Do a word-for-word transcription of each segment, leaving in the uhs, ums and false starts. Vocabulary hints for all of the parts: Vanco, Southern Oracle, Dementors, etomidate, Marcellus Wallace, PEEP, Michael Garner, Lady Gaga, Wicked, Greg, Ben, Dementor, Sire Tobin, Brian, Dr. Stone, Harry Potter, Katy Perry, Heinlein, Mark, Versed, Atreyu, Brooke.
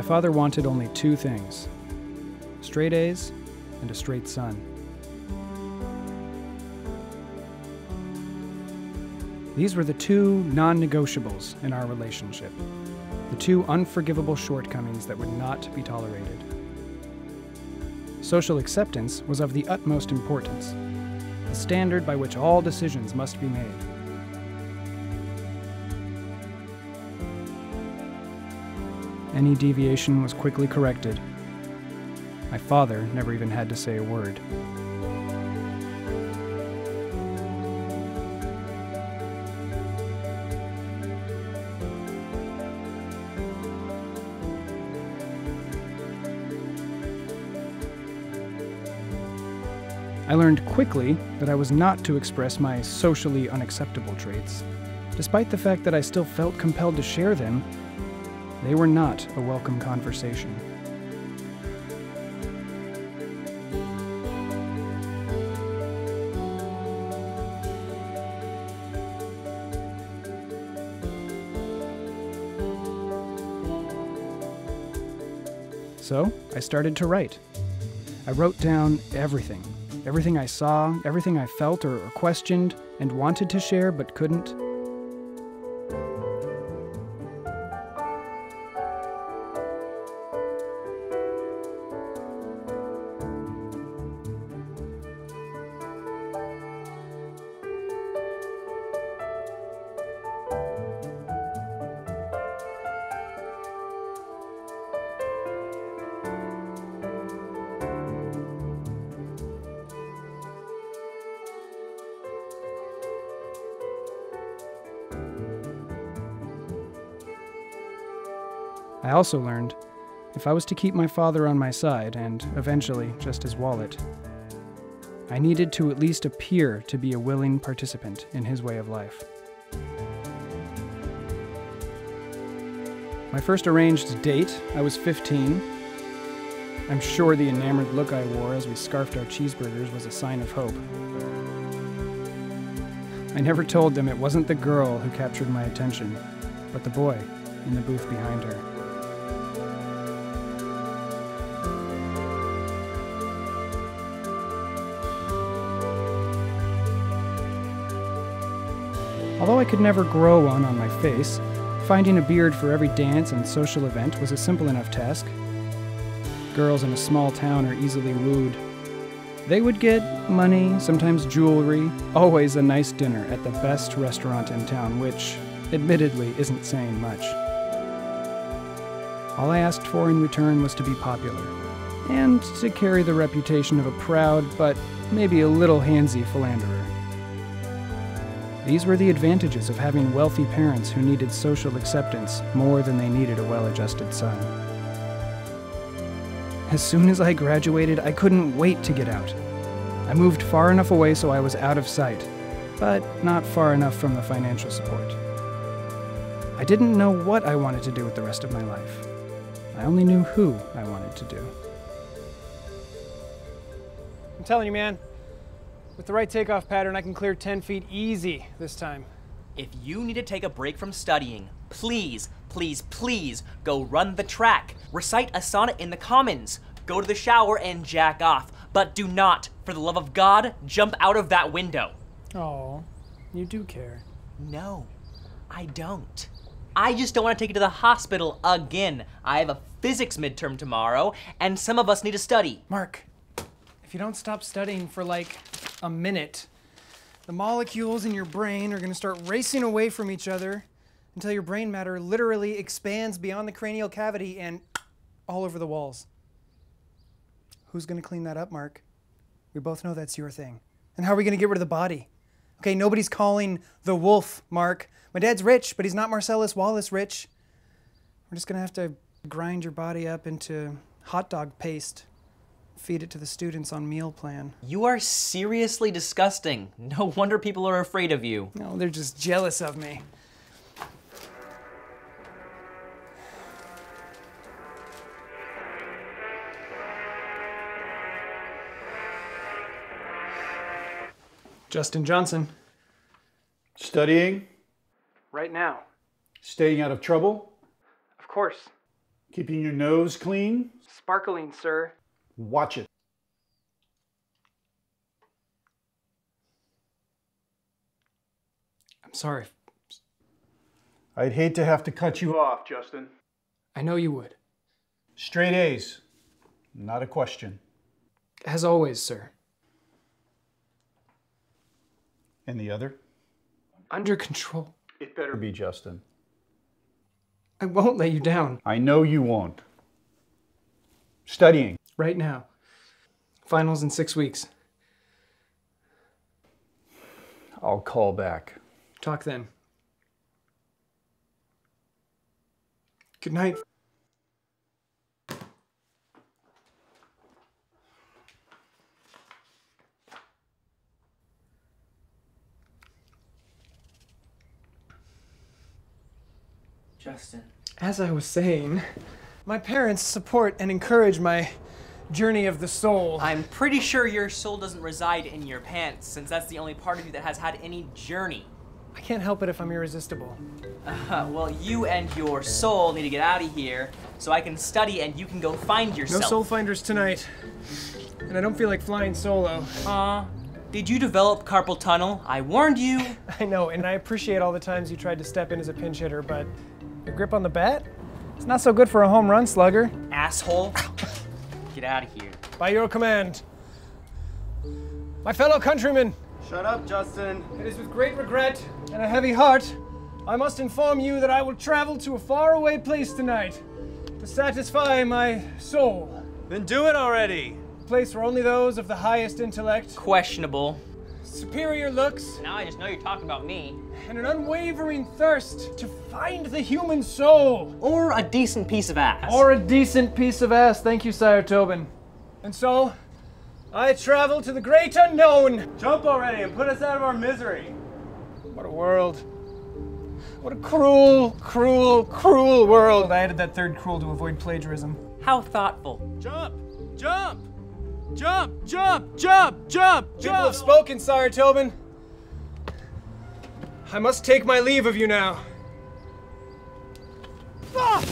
My father wanted only two things, straight A's and a straight son. These were the two non-negotiables in our relationship, the two unforgivable shortcomings that would not be tolerated. Social acceptance was of the utmost importance, the standard by which all decisions must be made. Any deviation was quickly corrected. My father never even had to say a word. I learned quickly that I was not to express my socially unacceptable traits. Despite the fact that I still felt compelled to share them, they were not a welcome conversation. So, I started to write. I wrote down everything. Everything I saw, everything I felt or questioned and wanted to share but couldn't. I also learned, if I was to keep my father on my side and, eventually, just his wallet, I needed to at least appear to be a willing participant in his way of life. My first arranged date, I was fifteen. I'm sure the enamored look I wore as we scarfed our cheeseburgers was a sign of hope. I never told them it wasn't the girl who captured my attention, but the boy in the booth behind her. Although I could never grow one on my face, finding a beard for every dance and social event was a simple enough task. Girls in a small town are easily wooed. They would get money, sometimes jewelry, always a nice dinner at the best restaurant in town, which, admittedly, isn't saying much. All I asked for in return was to be popular, and to carry the reputation of a proud, but maybe a little handsy philanderer. These were the advantages of having wealthy parents who needed social acceptance more than they needed a well-adjusted son. As soon as I graduated, I couldn't wait to get out. I moved far enough away so I was out of sight, but not far enough from the financial support. I didn't know what I wanted to do with the rest of my life. I only knew who I wanted to do. I'm telling you, man. With the right takeoff pattern, I can clear ten feet easy this time. If you need to take a break from studying, please, please, please go run the track, recite a sonnet in the commons, go to the shower and jack off, but do not, for the love of God, jump out of that window. Oh, you do care. No, I don't. I just don't want to take you to the hospital again. I have a physics midterm tomorrow, and some of us need to study. Mark, if you don't stop studying for like a minute, the molecules in your brain are going to start racing away from each other until your brain matter literally expands beyond the cranial cavity and all over the walls. Who's going to clean that up, Mark? We both know that's your thing. And how are we going to get rid of the body? Okay, nobody's calling the wolf, Mark. My dad's rich, but he's not Marcellus Wallace rich. We're just going to have to grind your body up into hot dog paste. Feed it to the students on meal plan. You are seriously disgusting. No wonder people are afraid of you. No, they're just jealous of me. Justin Johnson. Studying? Right now. Staying out of trouble? Of course. Keeping your nose clean? Sparkling, sir. Watch it. I'm sorry. I'd hate to have to cut you off, Justin. I know you would. Straight A's. Not a question. As always, sir. And the other? Under control. It better be, Justin. I won't let you down. I know you won't. Studying. Right now. Finals in six weeks. I'll call back. Talk then. Good night. Justin. As I was saying, my parents support and encourage my journey of the soul. I'm pretty sure your soul doesn't reside in your pants, since that's the only part of you that has had any journey. I can't help it if I'm irresistible. Uh, well, you and your soul need to get out of here so I can study and you can go find yourself. No soul finders tonight. And I don't feel like flying solo. Aw. Uh, did you develop carpal tunnel? I warned you. I know, and I appreciate all the times you tried to step in as a pinch hitter, but your grip on the bat? It's not so good for a home run, slugger. Asshole. Get out of here. By your command. My fellow countrymen. Shut up, Justin. It is with great regret and a heavy heart I must inform you that I will travel to a faraway place tonight to satisfy my soul. Then do it already. A place where only those of the highest intellect, questionable, superior looks. Now I just know you're talking about me. And an unwavering thirst to find the human soul. Or a decent piece of ass. Or a decent piece of ass. Thank you, Sire Tobin. And so, I travel to the great unknown. Jump already and put us out of our misery. What a world. What a cruel, cruel, cruel world. I added that third cruel to avoid plagiarism. How thoughtful. Jump, jump, jump, jump, jump, jump, jump. People have spoken, Sire Tobin. I must take my leave of you now. Ah!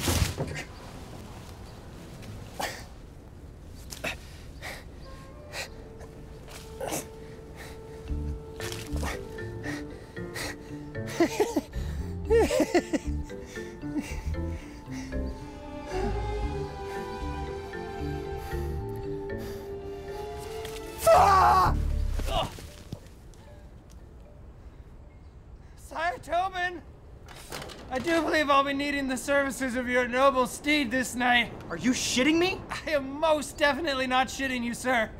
Ah! Oh. Sire Tobin, I do believe I'll be needing the services of your noble steed this night. Are you shitting me? I am most definitely not shitting you, sir.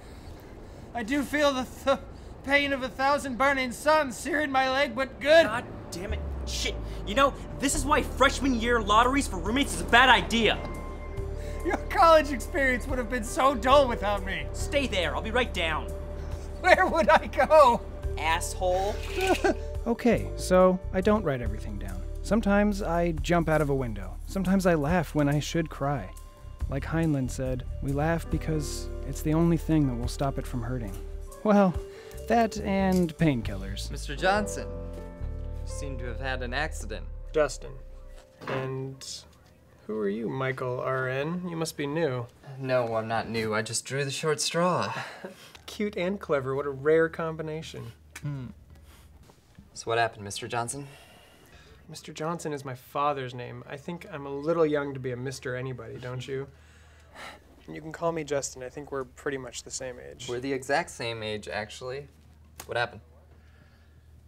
I do feel the th pain of a thousand burning suns searing my leg, but good. God damn it. Shit. You know, this is why freshman year lotteries for roommates is a bad idea. Your college experience would have been so dull without me. Stay there, I'll be right down. Where would I go? Asshole. Okay, so I don't write everything down. Sometimes I jump out of a window. Sometimes I laugh when I should cry. Like Heinlein said, we laugh because it's the only thing that will stop it from hurting. Well, that and painkillers. Mister Johnson, you seem to have had an accident. Justin, and... who are you, Michael R N? You must be new. No, I'm not new. I just drew the short straw. Cute and clever. What a rare combination. Mm. So what happened, Mister Johnson? Mister Johnson is my father's name. I think I'm a little young to be a Mister anybody, don't you? You can call me Justin. I think we're pretty much the same age. We're the exact same age, actually. What happened?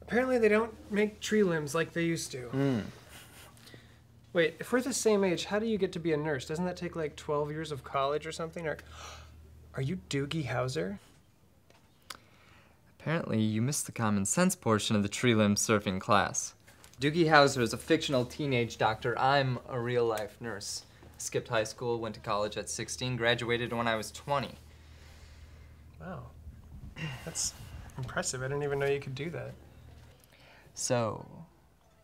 Apparently they don't make tree limbs like they used to. Mm. Wait, if we're the same age, how do you get to be a nurse? Doesn't that take like twelve years of college or something? Or are you Doogie Howser? Apparently, you missed the common sense portion of the tree limb surfing class. Doogie Howser is a fictional teenage doctor. I'm a real life nurse. Skipped high school, went to college at sixteen, graduated when I was twenty. Wow, that's impressive. I didn't even know you could do that. So,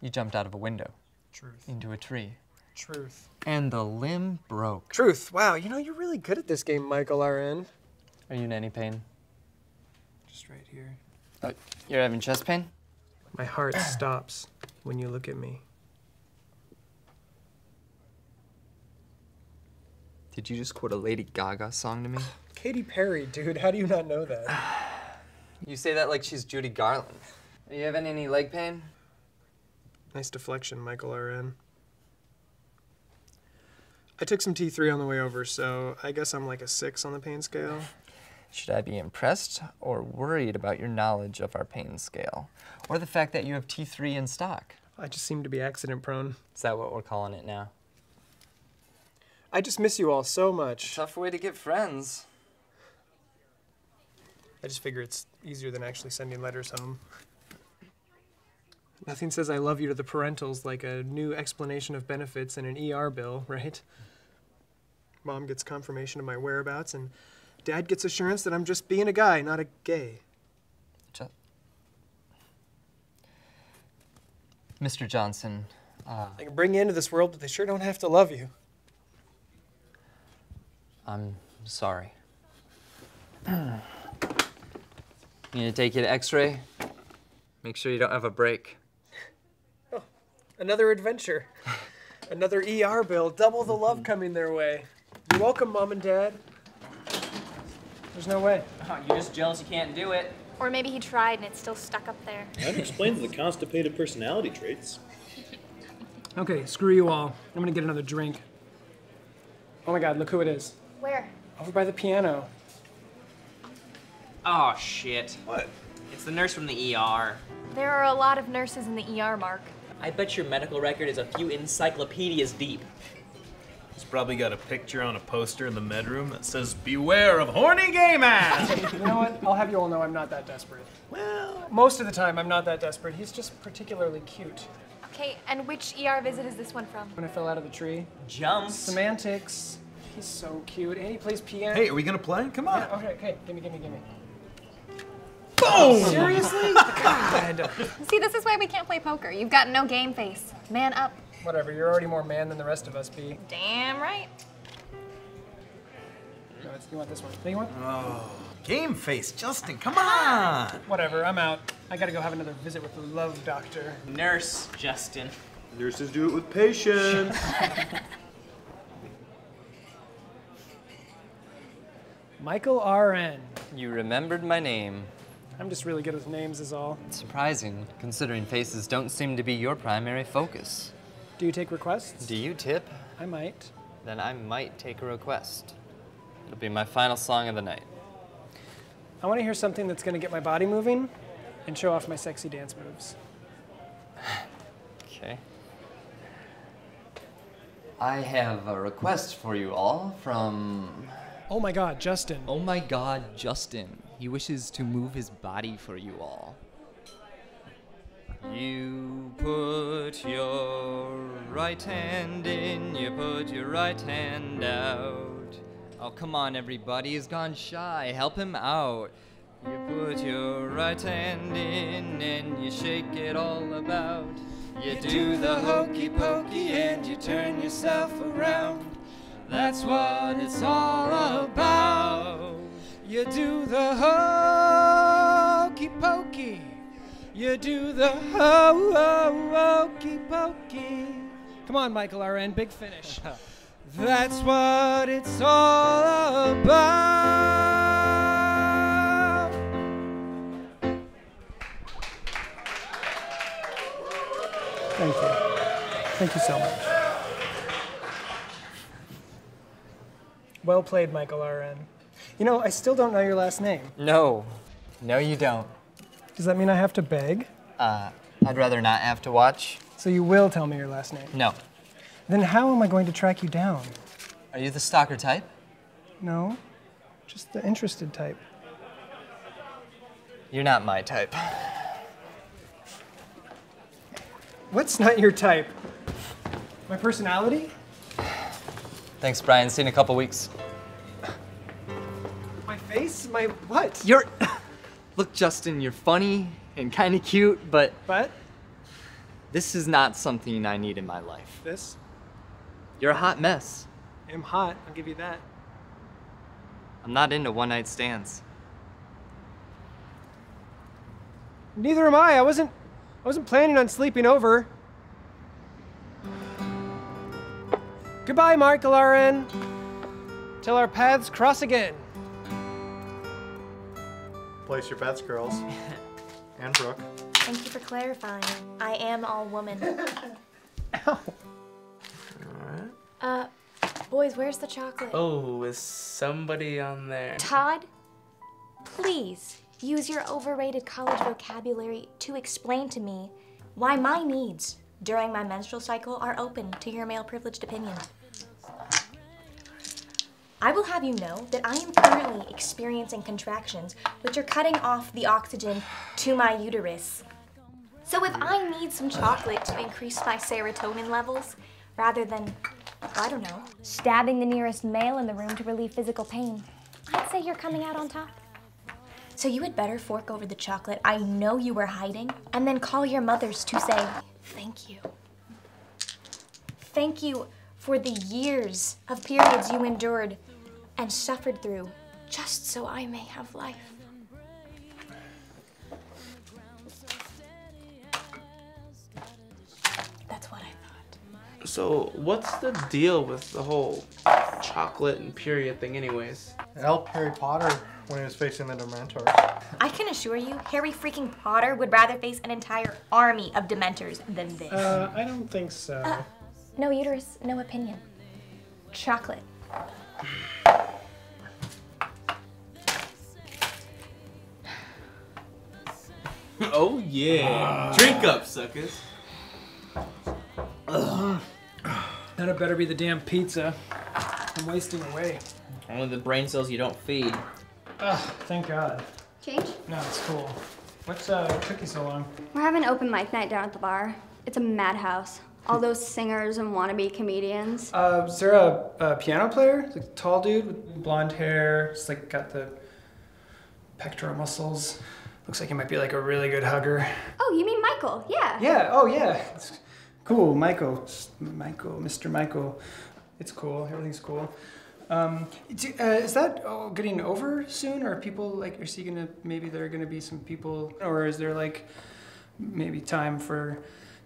you jumped out of a window. Truth. Into a tree. Truth. And the limb broke. Truth. Wow, you know, you're really good at this game, Michael R N. Are you in any pain? Just right here. Oh, you're having chest pain? My heart stops when you look at me. Did you just quote a Lady Gaga song to me? Katy Perry, dude. How do you not know that? You say that like she's Judy Garland. Are you having any leg pain? Nice deflection, Michael R N. I took some T three on the way over, so I guess I'm like a six on the pain scale. Should I be impressed or worried about your knowledge of our pain scale? Or the fact that you have T three in stock? I just seem to be accident prone. Is that what we're calling it now? I just miss you all so much. Tough way to get friends. I just figure it's easier than actually sending letters home. Nothing says I love you to the parentals like a new explanation of benefits and an E R bill, right? Mom gets confirmation of my whereabouts, and Dad gets assurance that I'm just being a guy, not a gay. Jo- Mister Johnson. Uh, they can bring you into this world, but they sure don't have to love you. I'm sorry. You gonna take you to X-ray? Make sure you don't have a break. Another adventure. Another E R bill. Double the love coming their way. You're welcome, Mom and Dad. There's no way. Oh, you're just jealous you can't do it. Or maybe he tried and it's still stuck up there. That explains the constipated personality traits. Okay, screw you all. I'm gonna get another drink. Oh my God, look who it is. Where? Over by the piano. Oh, shit. What? It's the nurse from the E R. There are a lot of nurses in the E R, Mark. I bet your medical record is a few encyclopedias deep. He's probably got a picture on a poster in the med room that says, beware of horny gay man! You know what? I'll have you all know I'm not that desperate. Well, most of the time I'm not that desperate. He's just particularly cute. Okay, and which E R visit is this one from? When I fell out of the tree. Jumps. Semantics. He's so cute. And he plays piano. Hey, are we gonna play? Come on. Yeah, okay, okay. Gimme, gimme, gimme. Boom! Seriously? God. See, this is why we can't play poker. You've got no game face. Man up. Whatever, you're already more man than the rest of us, B. Damn right. No, it's, you want this one. Do you want? Oh. Game face, Justin, come on! Whatever, I'm out. I gotta go have another visit with the love doctor. Nurse, Justin. Nurses do it with patience. Michael R N. You remembered my name. I'm just really good with names is all. It's surprising, considering faces don't seem to be your primary focus. Do you take requests? Do you tip? I might. Then I might take a request. It'll be my final song of the night. I want to hear something that's going to get my body moving and show off my sexy dance moves. Okay. I have a request for you all from... Oh my God, Justin. Oh my God, Justin. He wishes to move his body for you all. You put your right hand in, you put your right hand out. Oh, come on, everybody. He's gone shy. Help him out. You put your right hand in and you shake it all about. You, you do, do the hokey pokey and you turn yourself around. That's what it's all about. You do the hokey pokey. You do the ho ho hokey pokey. Come on, Michael R N, big finish. That's what it's all about. Thank you. Thank you so much. Well played, Michael R N. You know, I still don't know your last name. No. No, you don't. Does that mean I have to beg? Uh, I'd rather not have to watch. So you will tell me your last name? No. Then how am I going to track you down? Are you the stalker type? No, just the interested type. You're not my type. What's not your type? My personality? Thanks, Brian. See you in a couple weeks. My face? My what? You're... Look, Justin, you're funny and kind of cute, but... But? This is not something I need in my life. This? You're a hot mess. I'm hot. I'll give you that. I'm not into one-night stands. Neither am I. I wasn't... I wasn't planning on sleeping over. Goodbye, Mark L R N. till our paths cross again. Place your bets, girls. And Brooke. Thank you for clarifying. I am all woman. Ow. Alright. Uh, boys, where's the chocolate? Oh, is somebody on there? Todd, please use your overrated college vocabulary to explain to me why my needs during my menstrual cycle are open to your male privileged opinion. I will have you know that I am currently experiencing contractions which are cutting off the oxygen to my uterus. So if I need some chocolate to increase my serotonin levels, rather than, I don't know, stabbing the nearest male in the room to relieve physical pain, I'd say you're coming out on top. So you had better fork over the chocolate I know you were hiding, and then call your mothers to say, thank you. Thank you for the years of periods you endured and suffered through, just so I may have life. That's what I thought. So what's the deal with the whole chocolate and period thing anyways? It helped Harry Potter when he was facing the Dementors. I can assure you, Harry freaking Potter would rather face an entire army of Dementors than this. Uh, I don't think so. Uh, No uterus, no opinion. Chocolate. Oh yeah. Uh, Drink up, suckers. Uh, That'd better be the damn pizza. I'm wasting away. Only the brain cells you don't feed. Uh, thank God. Change? No, it's cool. What's uh, tricky so long? We're having open mic night down at the bar. It's a madhouse. All those singers and wannabe comedians. Uh, is there a, a piano player? Like a tall dude with blonde hair. Just like got the pectoral muscles. Looks like he might be like a really good hugger. Oh, you mean Michael? Yeah. Yeah. Oh, yeah. It's cool, Michael. Michael, Mister Michael. It's cool. Everything's cool. Um, do, uh, is that all getting over soon, or are people like? Is he gonna? Maybe there are gonna be some people, or is there like maybe time for?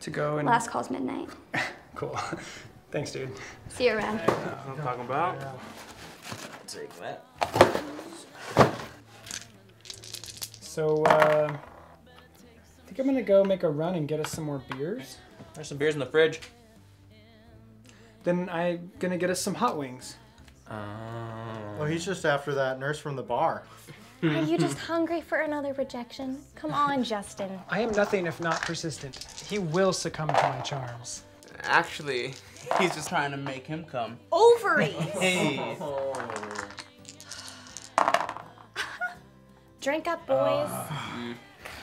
To go and last call's midnight. Cool. Thanks, dude. See you around. That's what I'm talking about. Yeah. Take that. So, uh, I think I'm gonna go make a run and get us some more beers. There's some beers in the fridge. Then I'm gonna get us some hot wings. Oh. Uh... Well, he's just after that nurse from the bar. Are you just hungry for another rejection? Come on, Justin. I am nothing if not persistent. He will succumb to my charms. Actually, he's just trying to make him come. Ovaries! Hey! Oh. Drink up, boys. Uh.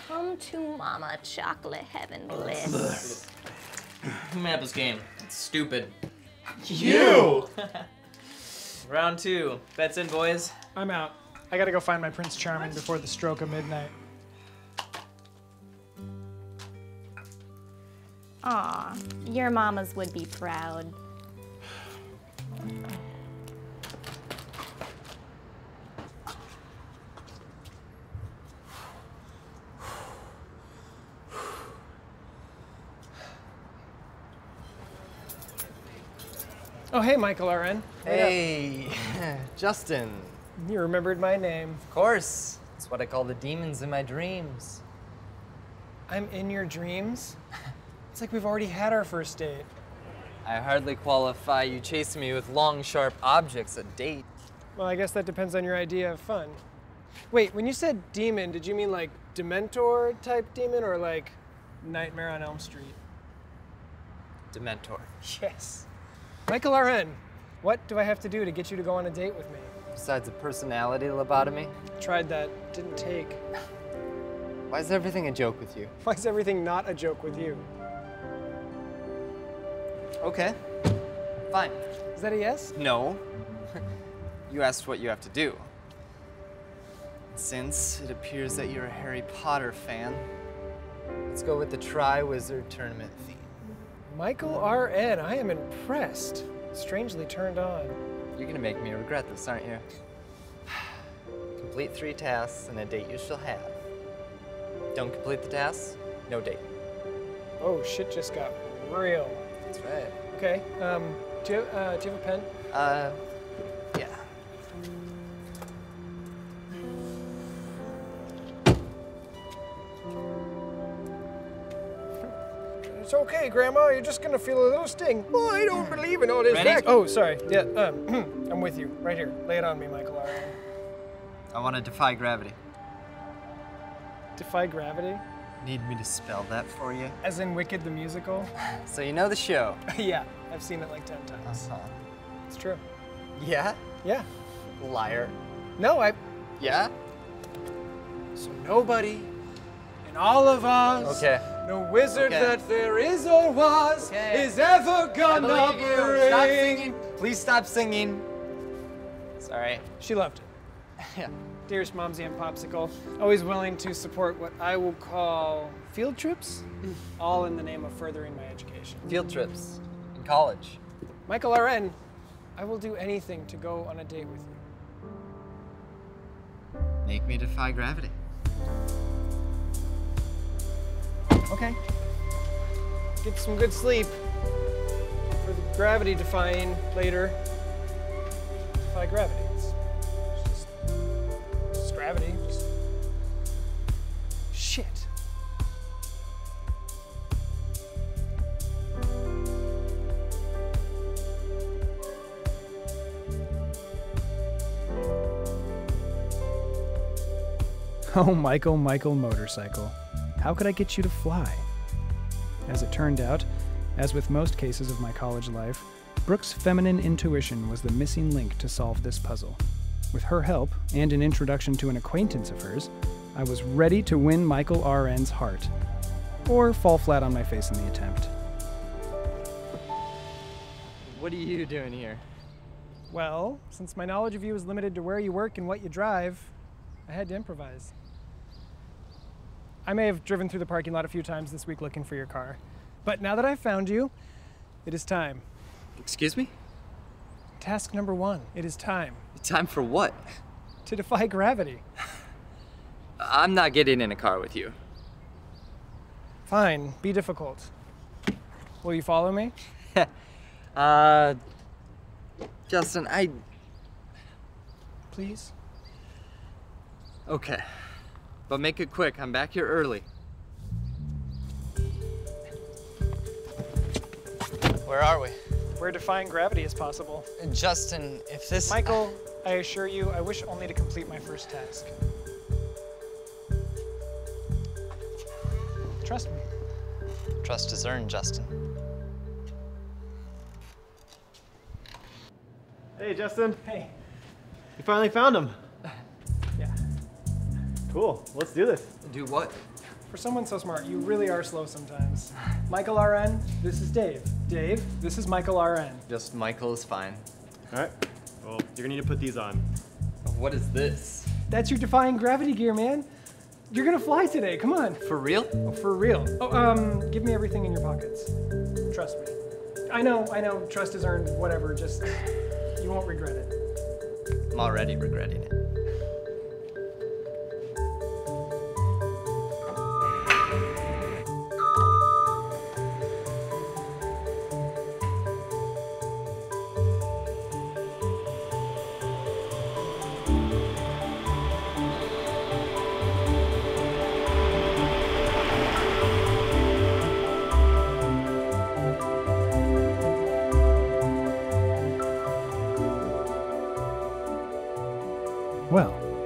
Come to mama, chocolate heaven bliss. Who made up this game? It's stupid. You! Round two. Bets in, boys. I'm out. I gotta go find my Prince Charming before the stroke of midnight. Aw, your mamas would be proud. Oh, hey, Michael R N. Hey, Justin. You remembered my name. Of course. It's what I call the demons in my dreams. I'm in your dreams? It's like we've already had our first date. I hardly qualify you chasing me with long, sharp objects a date. Well, I guess that depends on your idea of fun. Wait, when you said demon, did you mean like Dementor type demon or like Nightmare on Elm Street? Dementor. Yes. Michael R N, what do I have to do to get you to go on a date with me? Besides a personality lobotomy? Tried that, didn't take. Why is everything a joke with you? Why is everything not a joke with you? Okay, fine. Is that a yes? No. You asked what you have to do. Since it appears that you're a Harry Potter fan, let's go with the Triwizard Tournament theme. Michael R N, I am impressed. Strangely turned on. You're gonna make me regret this, aren't you? Complete three tasks and a date you shall have. Don't complete the tasks, no date. Oh, shit just got real. That's right. Okay, um, do you, uh, do you have a pen? Uh, yeah. It's okay, Grandma. You're just gonna feel a little sting. Well, I don't believe in all this. Ready? Oh, sorry. Yeah, um, I'm with you. Right here. Lay it on me, Michael. Right. I want to defy gravity. Defy gravity? Need me to spell that for you? As in Wicked the musical? So you know the show? Yeah, I've seen it like ten times. Uh-huh. It's true. Yeah? Yeah. Liar. No, I... Yeah? So nobody in all of us, okay. no wizard okay. that there is or was, okay. is ever gonna bring... Stop singing. Please stop singing. Sorry. She loved it. Yeah. Dearest Momsy and Popsicle, always willing to support what I will call field trips, all in the name of furthering my education. Field trips in college. Michael R N, I will do anything to go on a date with you. Make me defy gravity. Okay. Get some good sleep for the gravity defying later. Defy gravity. Gravity. Just... Shit. Oh, Michael, Michael, motorcycle. How could I get you to fly? As it turned out, as with most cases of my college life, Brooke's feminine intuition was the missing link to solve this puzzle. With her help, and an introduction to an acquaintance of hers, I was ready to win Michael R N's heart, or fall flat on my face in the attempt. What are you doing here? Well, since my knowledge of you is limited to where you work and what you drive, I had to improvise. I may have driven through the parking lot a few times this week looking for your car, but now that I've found you, it is time. Excuse me? Task number one, it is time. Time for what? To defy gravity. I'm not getting in a car with you. Fine, be difficult. Will you follow me? uh, Justin, I... Please? Okay, but make it quick. I'm back here early. Where are we? Where defying gravity is possible. And Justin, if this... Michael, I assure you, I wish only to complete my first task. Trust me. Trust is earned, Justin. Hey, Justin. Hey. You finally found him. Yeah. Cool, let's do this. Do what? For someone so smart, you really are slow sometimes. Michael R N, this is Dave. Dave, this is Michael R N. Just Michael is fine. All right. Well, you're gonna need to put these on. What is this? That's your defying gravity gear, man. You're gonna fly today, come on. For real? Oh, for real. Oh, um, give me everything in your pockets. Trust me. I know, I know, trust is earned, whatever, just, you won't regret it. I'm already regretting it.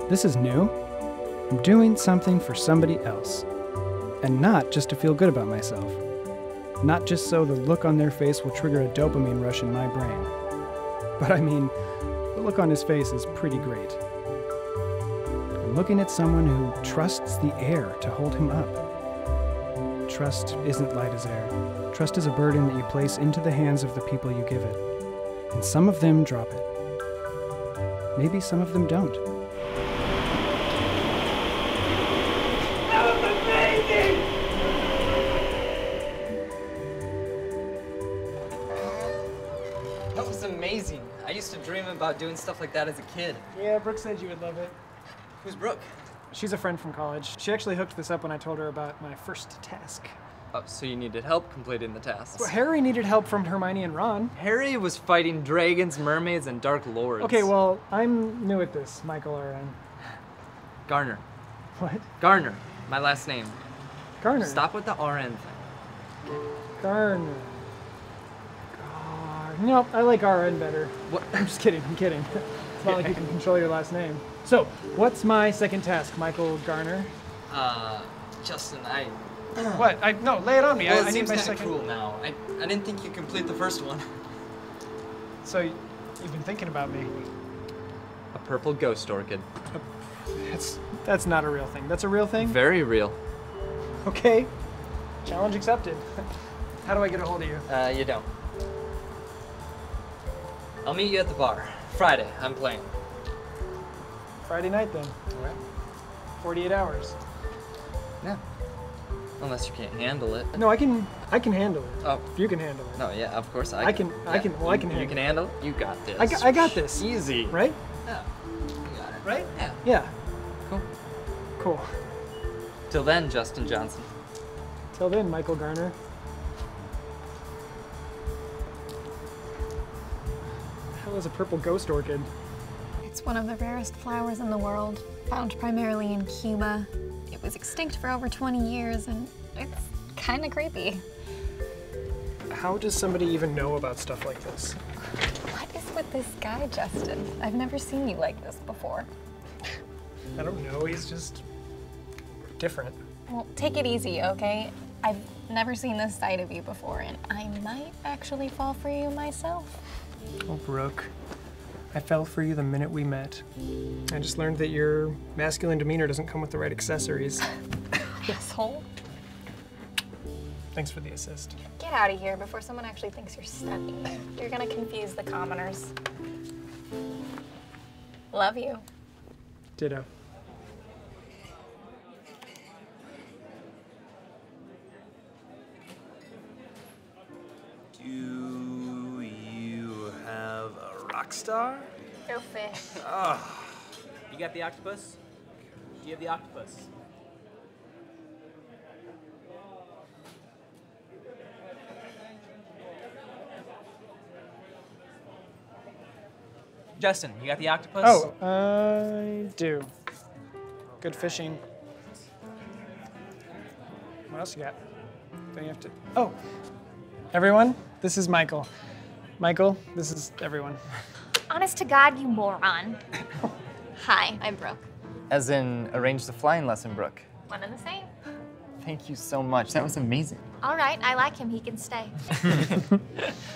This is new. I'm doing something for somebody else. And not just to feel good about myself. Not just so the look on their face will trigger a dopamine rush in my brain. But I mean, the look on his face is pretty great. I'm looking at someone who trusts the air to hold him up. Trust isn't light as air. Trust is a burden that you place into the hands of the people you give it. And some of them drop it. Maybe some of them don't. About doing stuff like that as a kid. Yeah, Brooke said you would love it. Who's Brooke? She's a friend from college. She actually hooked this up when I told her about my first task. Oh, so you needed help completing the task. Well, Harry needed help from Hermione and Ron. Harry was fighting dragons, mermaids, and dark lords. Okay, well, I'm new at this, Michael R N. Garner. What? Garner, my last name. Garner? Stop with the R N thing. Garner. Garner. Nope, I like R N better. What? I'm just kidding, I'm kidding. It's not like you can control your last name. So, what's my second task, Michael Garner? Uh, Justin, I... What? I No, lay it on me. Well, I, it I need my second... Cruel now. I, I didn't think you complete the first one. So, you've been thinking about me. A purple ghost orchid. That's, that's not a real thing. That's a real thing? Very real. Okay. Challenge accepted. How do I get a hold of you? Uh, you don't. I'll meet you at the bar. Friday, I'm playing. Friday night then. All right. forty-eight hours. Yeah. Unless you can't handle it. No, I can. I can handle it. Oh, if you can handle it. No, yeah, of course I. I can. can yeah. I can. Well, I can. You, handle you can handle it. You got this. I got. I got this. Easy. Right? Yeah. You got it. Right? Yeah. Yeah. Cool. Cool. Till then, Justin Johnson. Till then, Michael Garner. That was a purple ghost orchid. It's one of the rarest flowers in the world, found primarily in Cuba. It was extinct for over twenty years, and it's kind of creepy. How does somebody even know about stuff like this? What is with this guy, Justin? I've never seen you like this before. I don't know, he's just different. Well, take it easy, okay? I've never seen this side of you before, and I might actually fall for you myself. Oh, Brooke. I fell for you the minute we met. I just learned that your masculine demeanor doesn't come with the right accessories. Asshole. Thanks for the assist. Get out of here before someone actually thinks you're stucky. You're gonna confuse the commoners. Love you. Ditto. Do you have a Rockstar? No fish. Oh. You got the octopus? Do you have the octopus? Justin, you got the octopus? Oh, I do. Good fishing. What else you got? Don't you have to? Oh, everyone, this is Michael. Michael, this is everyone. Honest to God, you moron. Hi, I'm Brooke. As in, arrange the flying lesson, Brooke. One and the same. Thank you so much. That was amazing. All right, I like him. He can stay.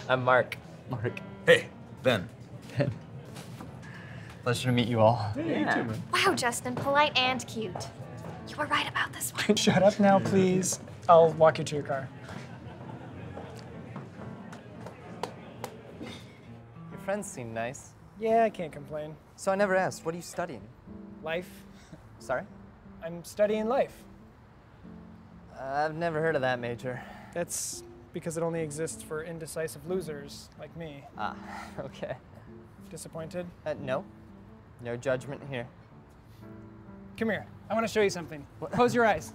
I'm Mark. Mark. Hey, Ben. Ben. Pleasure to meet you all. Hey, yeah. You too, man. Wow, Justin, polite and cute. You were right about this one. Shut up now, please. I'll walk you to your car. Friends seem nice. Yeah, I can't complain. So I never asked, what are you studying? Life. Sorry? I'm studying life. I've never heard of that major. That's because it only exists for indecisive losers like me. Ah, okay. Disappointed? Uh, no. No judgment here. Come here. I want to show you something. What? Close your eyes.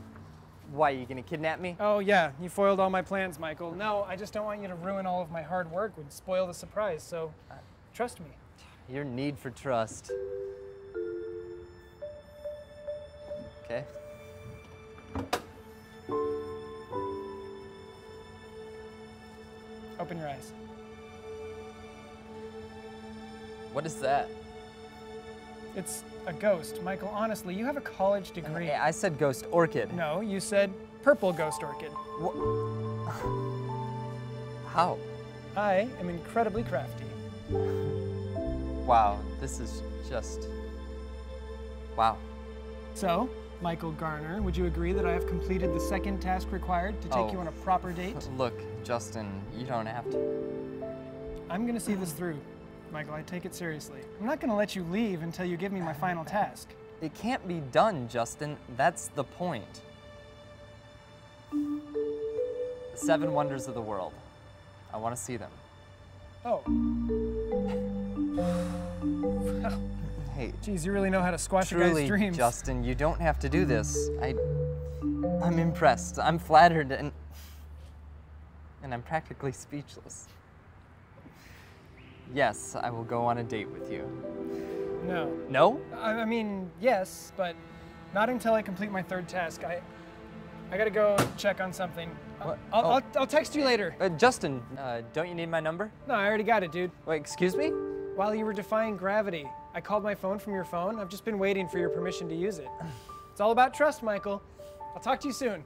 Why, are you gonna kidnap me? Oh yeah, you foiled all my plans, Michael. No, I just don't want you to ruin all of my hard work and spoil the surprise, so uh, trust me. Your need for trust. Okay. Open your eyes. What is that? It's a ghost. Michael, honestly, you have a college degree. Okay, I said ghost orchid. No, you said purple ghost orchid. What? How? I am incredibly crafty. Wow, this is just... wow. So, Michael Garner, would you agree that I have completed the second task required to take oh. you on a proper date? Look, Justin, you don't have to. I'm gonna see this through. Michael, I take it seriously. I'm not gonna let you leave until you give me my final task. It can't be done, Justin. That's the point. The seven wonders of the world. I wanna see them. Oh. Wow. Hey. Geez, you really know how to squash truly, a guy's dreams. Justin, you don't have to do this. I, I'm impressed. I'm flattered and, and I'm practically speechless. Yes, I will go on a date with you. No. No? I mean, yes, but not until I complete my third task. I, I gotta go check on something. What? I'll, oh. I'll, I'll text you later. Uh, Justin, uh, don't you need my number? No, I already got it, dude. Wait, excuse me? While you were defying gravity, I called my phone from your phone. I've just been waiting for your permission to use it. It's all about trust, Michael. I'll talk to you soon.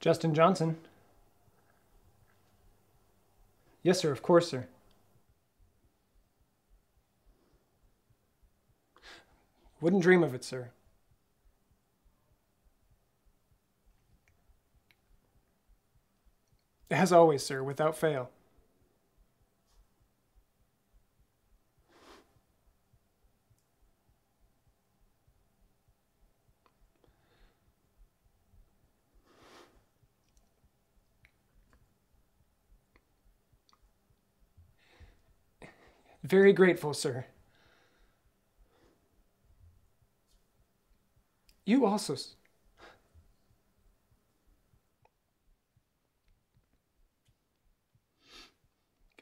Justin Johnson. Yes, sir, of course, sir. Wouldn't dream of it, sir. As always, sir, without fail. Very grateful, sir. You also... Good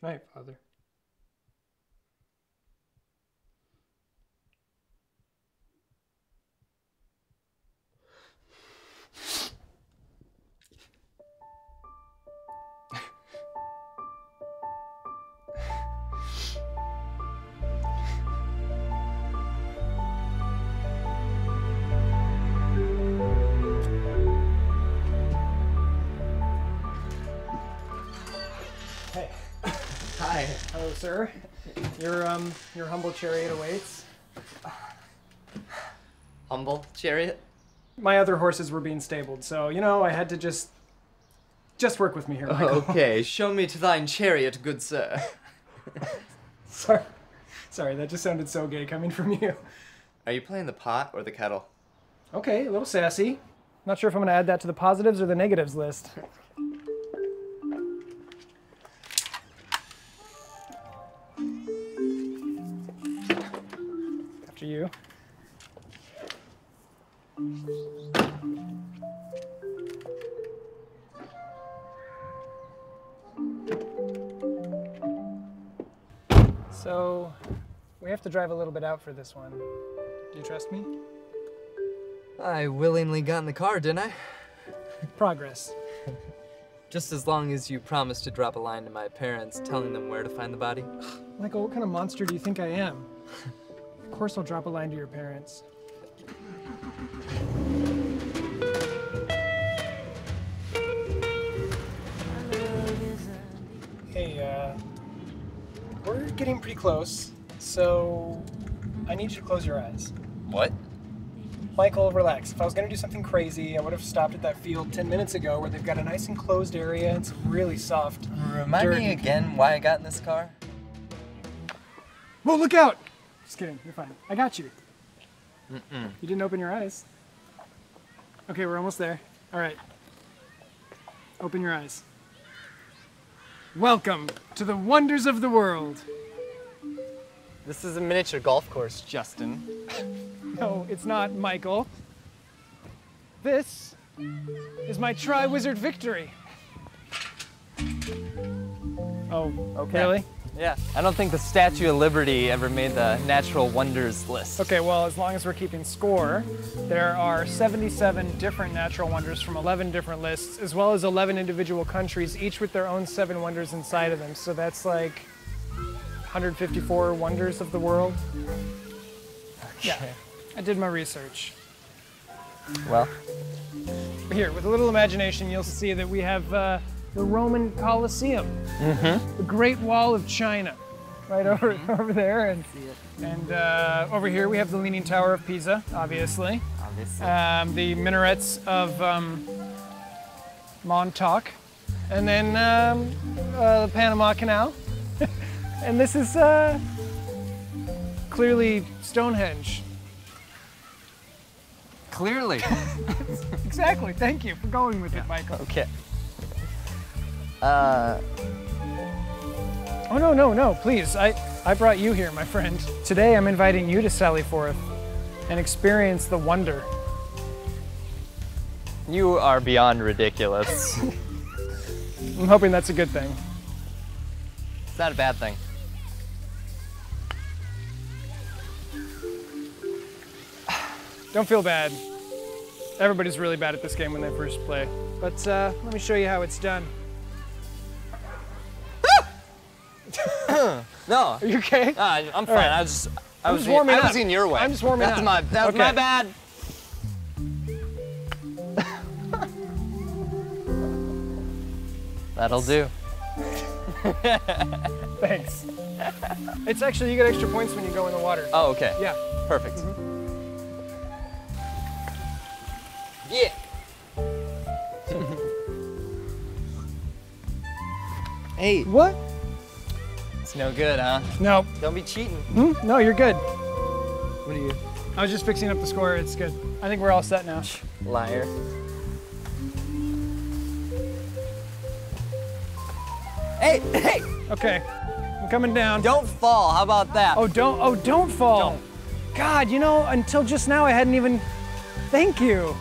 night, Father. Hello, sir. Your um, your humble chariot awaits. Humble chariot? My other horses were being stabled, so you know I had to just, just work with me here, Michael. Okay, show me to thine chariot, good sir. Sorry, sorry, that just sounded so gay coming from you. Are you playing the pot or the kettle? Okay, a little sassy. Not sure if I'm gonna add that to the positives or the negatives list. To you. So, we have to drive a little bit out for this one. Do you trust me? I willingly got in the car, didn't I? Progress. Just as long as you promised to drop a line to my parents telling them where to find the body. Michael, what kind of monster do you think I am? Of course I'll drop a line to your parents. Hey, uh, we're getting pretty close, so I need you to close your eyes. What? Michael, relax. If I was gonna do something crazy, I would have stopped at that field ten minutes ago where they've got a nice enclosed area and some really soft Remind dirt. me again why I got in this car? Whoa, look out! Just kidding, you're fine. I got you. Mm-mm. You didn't open your eyes. Okay, we're almost there. All right. Open your eyes. Welcome to the wonders of the world. This is a miniature golf course, Justin. No, it's not, Michael. This is my Triwizard victory. Oh, okay. Really? Yeah, I don't think the Statue of Liberty ever made the natural wonders list. Okay, well, as long as we're keeping score, there are seventy-seven different natural wonders from eleven different lists, as well as eleven individual countries, each with their own seven wonders inside of them. So that's like one hundred fifty-four wonders of the world. Okay. Yeah, I did my research. Well. Here, with a little imagination, you'll see that we have uh, the Roman Colosseum, mm-hmm. the Great Wall of China, right over mm-hmm. over there, and and uh, over here we have the Leaning Tower of Pisa, obviously, obviously. Um, the minarets of um, Montauk, and then um, uh, the Panama Canal, And this is uh, clearly Stonehenge. Clearly. Exactly. Thank you for going with yeah. it, Michael. Okay. Uh... Oh, no, no, no, please. I, I brought you here, my friend. Today I'm inviting you to Sally Forth and experience the wonder. You are beyond ridiculous. I'm hoping that's a good thing. It's not a bad thing. Don't feel bad. Everybody's really bad at this game when they first play. But uh, let me show you how it's done. No. Are you okay? Uh, I'm fine. Right. I was just, I I'm was just warming I up. I was in your way. I'm just warming that's up. My, that's okay. my bad. That'll do. Thanks. It's actually, you get extra points when you go in the water. Oh, okay. Yeah. Perfect. Mm-hmm. Yeah. Hey. What? It's no good, huh? No. Don't be cheating. Mm-hmm. No, you're good. What are you? I was just fixing up the score. It's good. I think we're all set now. Liar. Hey, hey! Okay, I'm coming down. Don't fall, how about that? Oh, don't, oh, don't fall. Don't. God, you know, until just now I hadn't even, thank you.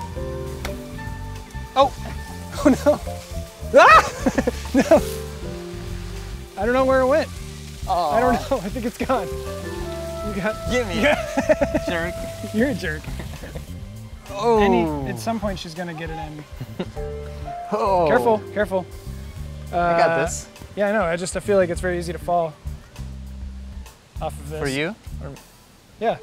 Oh, oh no. Ah! No. I don't know where it went. Oh. I don't know, I think it's gone. You got. Give me yeah. it, jerk. You're a jerk. Oh. Any, at some point she's gonna get it in me. Oh. Careful, careful. Uh, I got this. Yeah, I know. I just I feel like it's very easy to fall off of this. For you? Or... Yeah.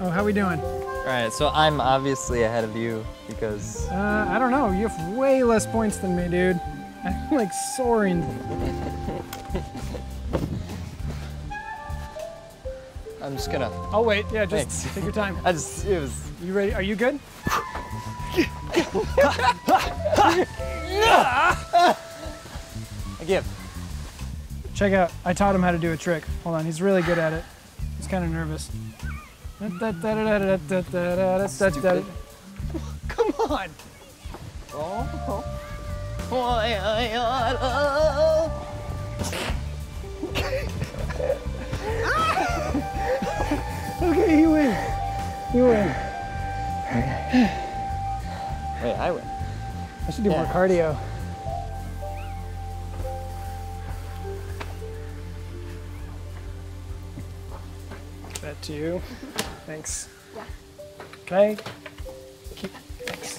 Oh, how we doing? All right, so I'm obviously ahead of you because... Uh, I don't know. You have way less points than me, dude. I'm like soaring. I'm just gonna... Oh, wait. Yeah, just Thanks. Take your time. I just... It was... You ready? Are you good? I give. Check out, I taught him how to do a trick. Hold on, he's really good at it. He's kind of nervous. Stupid. Come on. Oh. Okay, you win. You win. Wait, I win. I should do yeah. more cardio. That to you. Thanks. Yeah. Okay. Keep. Thanks.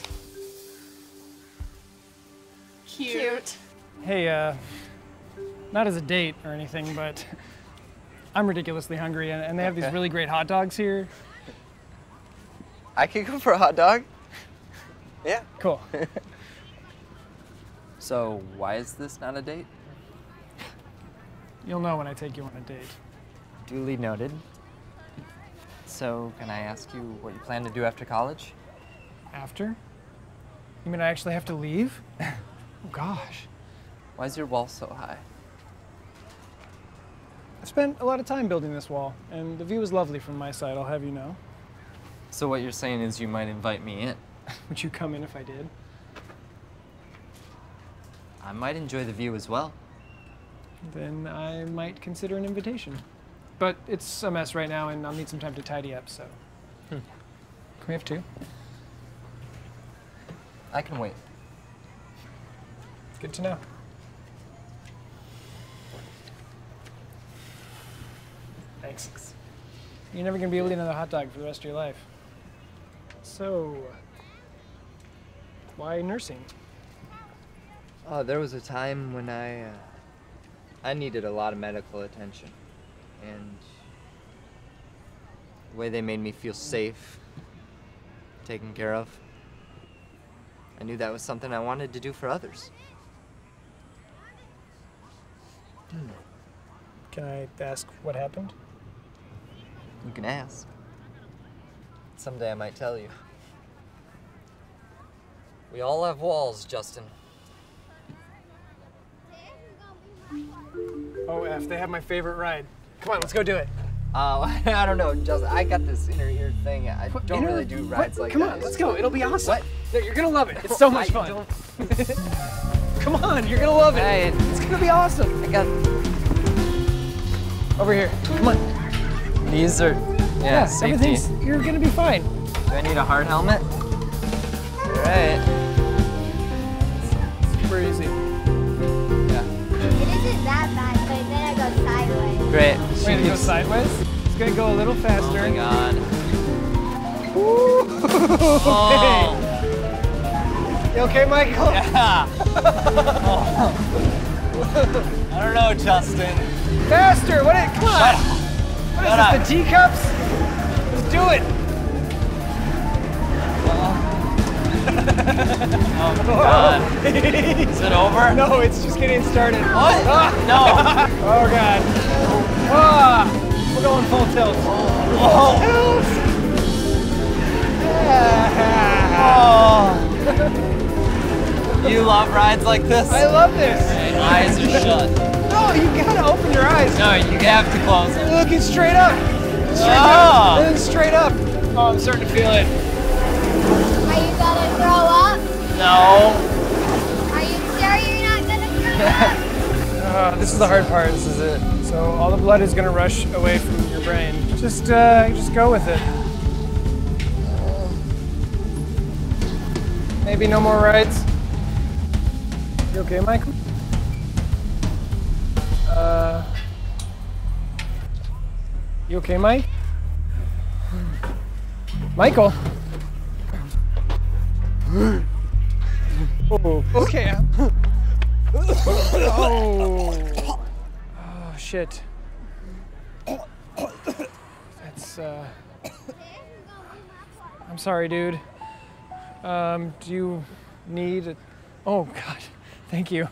Cute. Cute. Hey, uh, not as a date or anything, but I'm ridiculously hungry, and, and they have okay. these really great hot dogs here. I could go for a hot dog. Yeah. Cool. So why is this not a date? You'll know when I take you on a date. Duly noted. So can I ask you what you plan to do after college? After? You mean I actually have to leave? Oh gosh. Why is your wall so high? I spent a lot of time building this wall, and the view is lovely from my side, I'll have you know. So what you're saying is you might invite me in. Would you come in if I did? I might enjoy the view as well. Then I might consider an invitation. But it's a mess right now, and I'll need some time to tidy up, so. Hmm. Can we have two? I can wait. Good to know. Thanks. You're never gonna be able to eat another hot dog for the rest of your life. So, why nursing? Uh, there was a time when I, uh, I needed a lot of medical attention, and the way they made me feel safe, taken care of, I knew that was something I wanted to do for others. Hmm. Can I ask what happened? You can ask. Someday I might tell you. We all have walls, Justin. Oh, F, they have my favorite ride. Come on, let's go do it. Uh, I don't know, Justin, I got this inner ear thing. I what, don't really do rides what? like Come that. Come on, let's go. It'll be awesome. What? No, you're going to love it. It's so much I fun. Come on, you're going to love it. Right. It's going to be awesome. I got Over here. Come on. These are, yeah, yeah safety. You're going to be fine. Do I need a hard helmet? All right. Super easy. Yeah. It isn't that bad, but then I go sideways. Great. She's gonna go sideways. It's gonna go a little faster. Oh my god. Ooh. Oh. Hey. You okay, Michael? Yeah. Oh. I don't know, Justin. Faster! What? Is, come on! Shut what up. is this? The teacups? Let's do it. Oh, oh god. Is it over? No, it's just getting started. What? Ah. No. Oh god. Ah, we're going full tilt. Full tilt. Yeah. Oh. You love rides like this? I love this. Right, eyes are shut. No, you gotta open your eyes. No, you have to close them. Looking straight up. Straight oh. up. And straight up. Oh, I'm starting to feel it. Are you gonna grow up? No. Are you sure you're not gonna grow up? uh, this is the hard part. This is it. So all the blood is gonna rush away from your brain. Just, uh, just go with it. Maybe no more rides. You okay, Michael? Uh, you okay, Mike? Michael? Oh, okay. Oh. Shit. That's, uh... I'm sorry, dude. Um, do you need a... Oh, God. Thank you.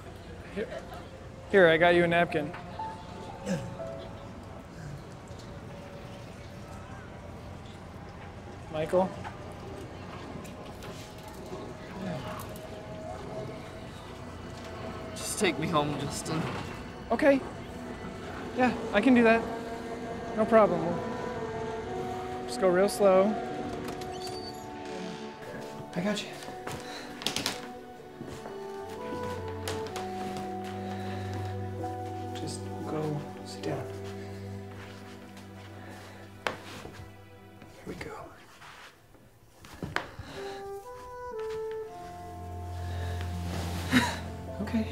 Here, here, I got you a napkin. Michael? Just take me home, Justin. Okay. Yeah, I can do that. No problem. We'll just go real slow. I got you. Just go sit down. Here we go. Okay.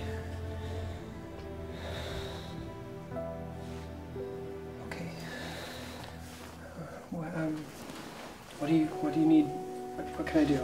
What do you, what do you need? What, what can I do?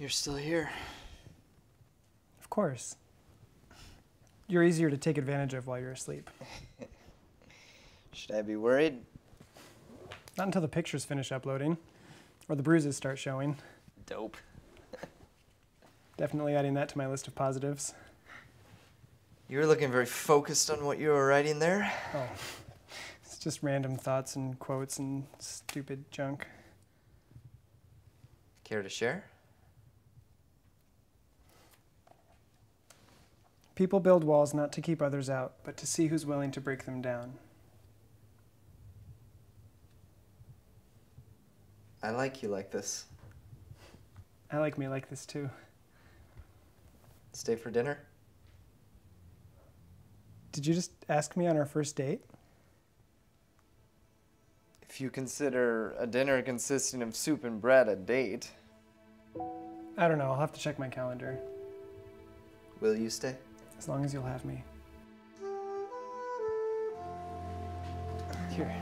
You're still here. Of course. You're easier to take advantage of while you're asleep. Should I be worried? Not until the pictures finish uploading, or the bruises start showing. Dope. Definitely adding that to my list of positives. You were looking very focused on what you were writing there. Oh, it's just random thoughts and quotes and stupid junk. Care to share? People build walls not to keep others out, but to see who's willing to break them down. I like you like this. I like me like this too. Stay for dinner? Did you just ask me on our first date? If you consider a dinner consisting of soup and bread a date. I don't know, I'll have to check my calendar. Will you stay? As long as you'll have me. Here.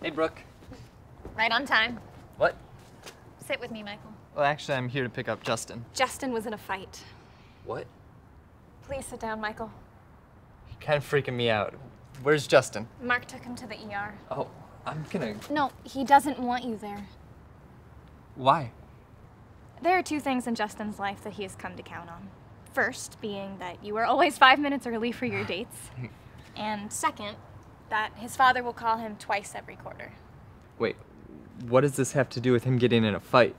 Hey, Brooke. Right on time. What? Sit with me, Michael. Well, actually, I'm here to pick up Justin. Justin was in a fight. What? Please sit down, Michael. You're kind of freaking me out. Where's Justin? Mark took him to the E R. Oh, I'm gonna... No, he doesn't want you there. Why? There are two things in Justin's life that he has come to count on. First, being that you are always five minutes early for your dates. And second, that his father will call him twice every quarter. Wait, what does this have to do with him getting in a fight?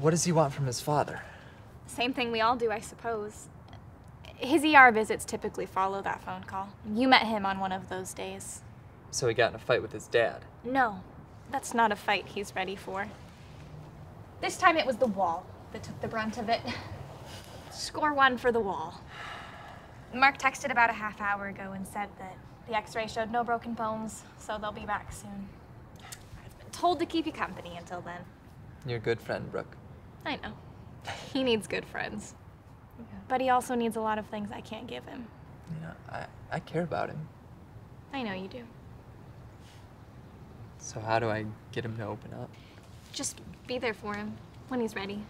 What does he want from his father? Same thing we all do, I suppose. His E R visits typically follow that phone call. You met him on one of those days. So he got in a fight with his dad? No, that's not a fight he's ready for. This time it was the wall that took the brunt of it. Score one for the wall. Mark texted about a half hour ago and said that the x-ray showed no broken bones, so they'll be back soon. I've been told to keep you company until then. You're a good friend, Brooke. I know. He needs good friends. Yeah. But he also needs a lot of things I can't give him. You know, I, I care about him. I know you do. So how do I get him to open up? Just be there for him when he's ready.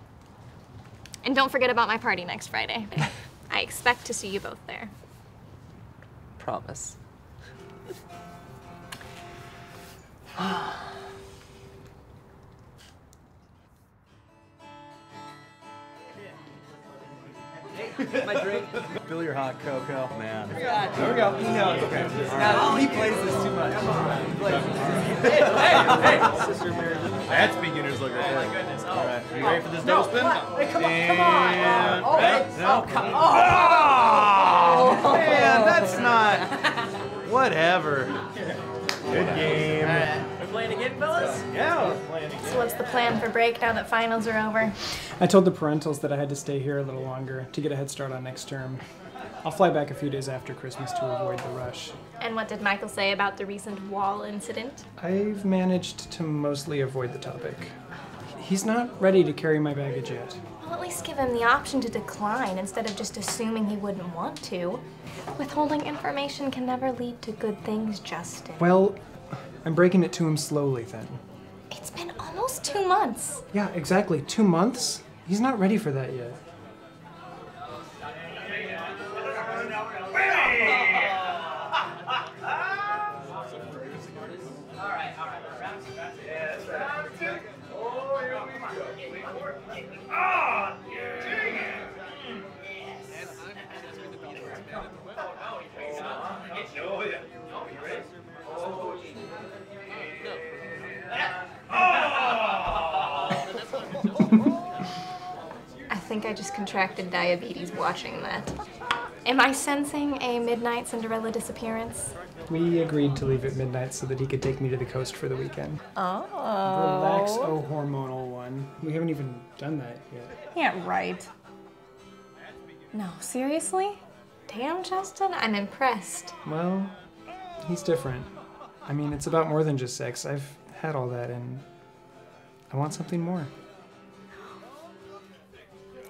And don't forget about my party next Friday. I expect to see you both there. Promise. My drink. Fill your hot cocoa. Man. Here we go. No, it's okay. Now he plays this too much. Come on. He plays this. Hey, hey, hey. Sister Mary. I had to be Guinness looking. Oh my goodness. All right. Are you ready for this double spin? Hey, come on. Come on. Oh, oh, come on. Oh, man, that's not. Whatever. Good game. All right. We're playing again, fellas? Yeah, we're playing again. So what's the plan for break now that finals are over? I told the parentals that I had to stay here a little longer to get a head start on next term. I'll fly back a few days after Christmas to avoid the rush. And what did Michael say about the recent wall incident? I've managed to mostly avoid the topic. He's not ready to carry my baggage yet. Well, at least give him the option to decline instead of just assuming he wouldn't want to. Withholding information can never lead to good things, Justin. Well, I'm breaking it to him slowly then. It's been almost two months. Yeah, exactly. Two months? He's not ready for that yet. I think I just contracted diabetes watching that. Am I sensing a midnight Cinderella disappearance? We agreed to leave at midnight so that he could take me to the coast for the weekend. Oh. Relax, oh hormonal one. We haven't even done that yet. Yeah, right. No, seriously? Damn, Justin, I'm impressed. Well, he's different. I mean, it's about more than just sex. I've had all that and I want something more.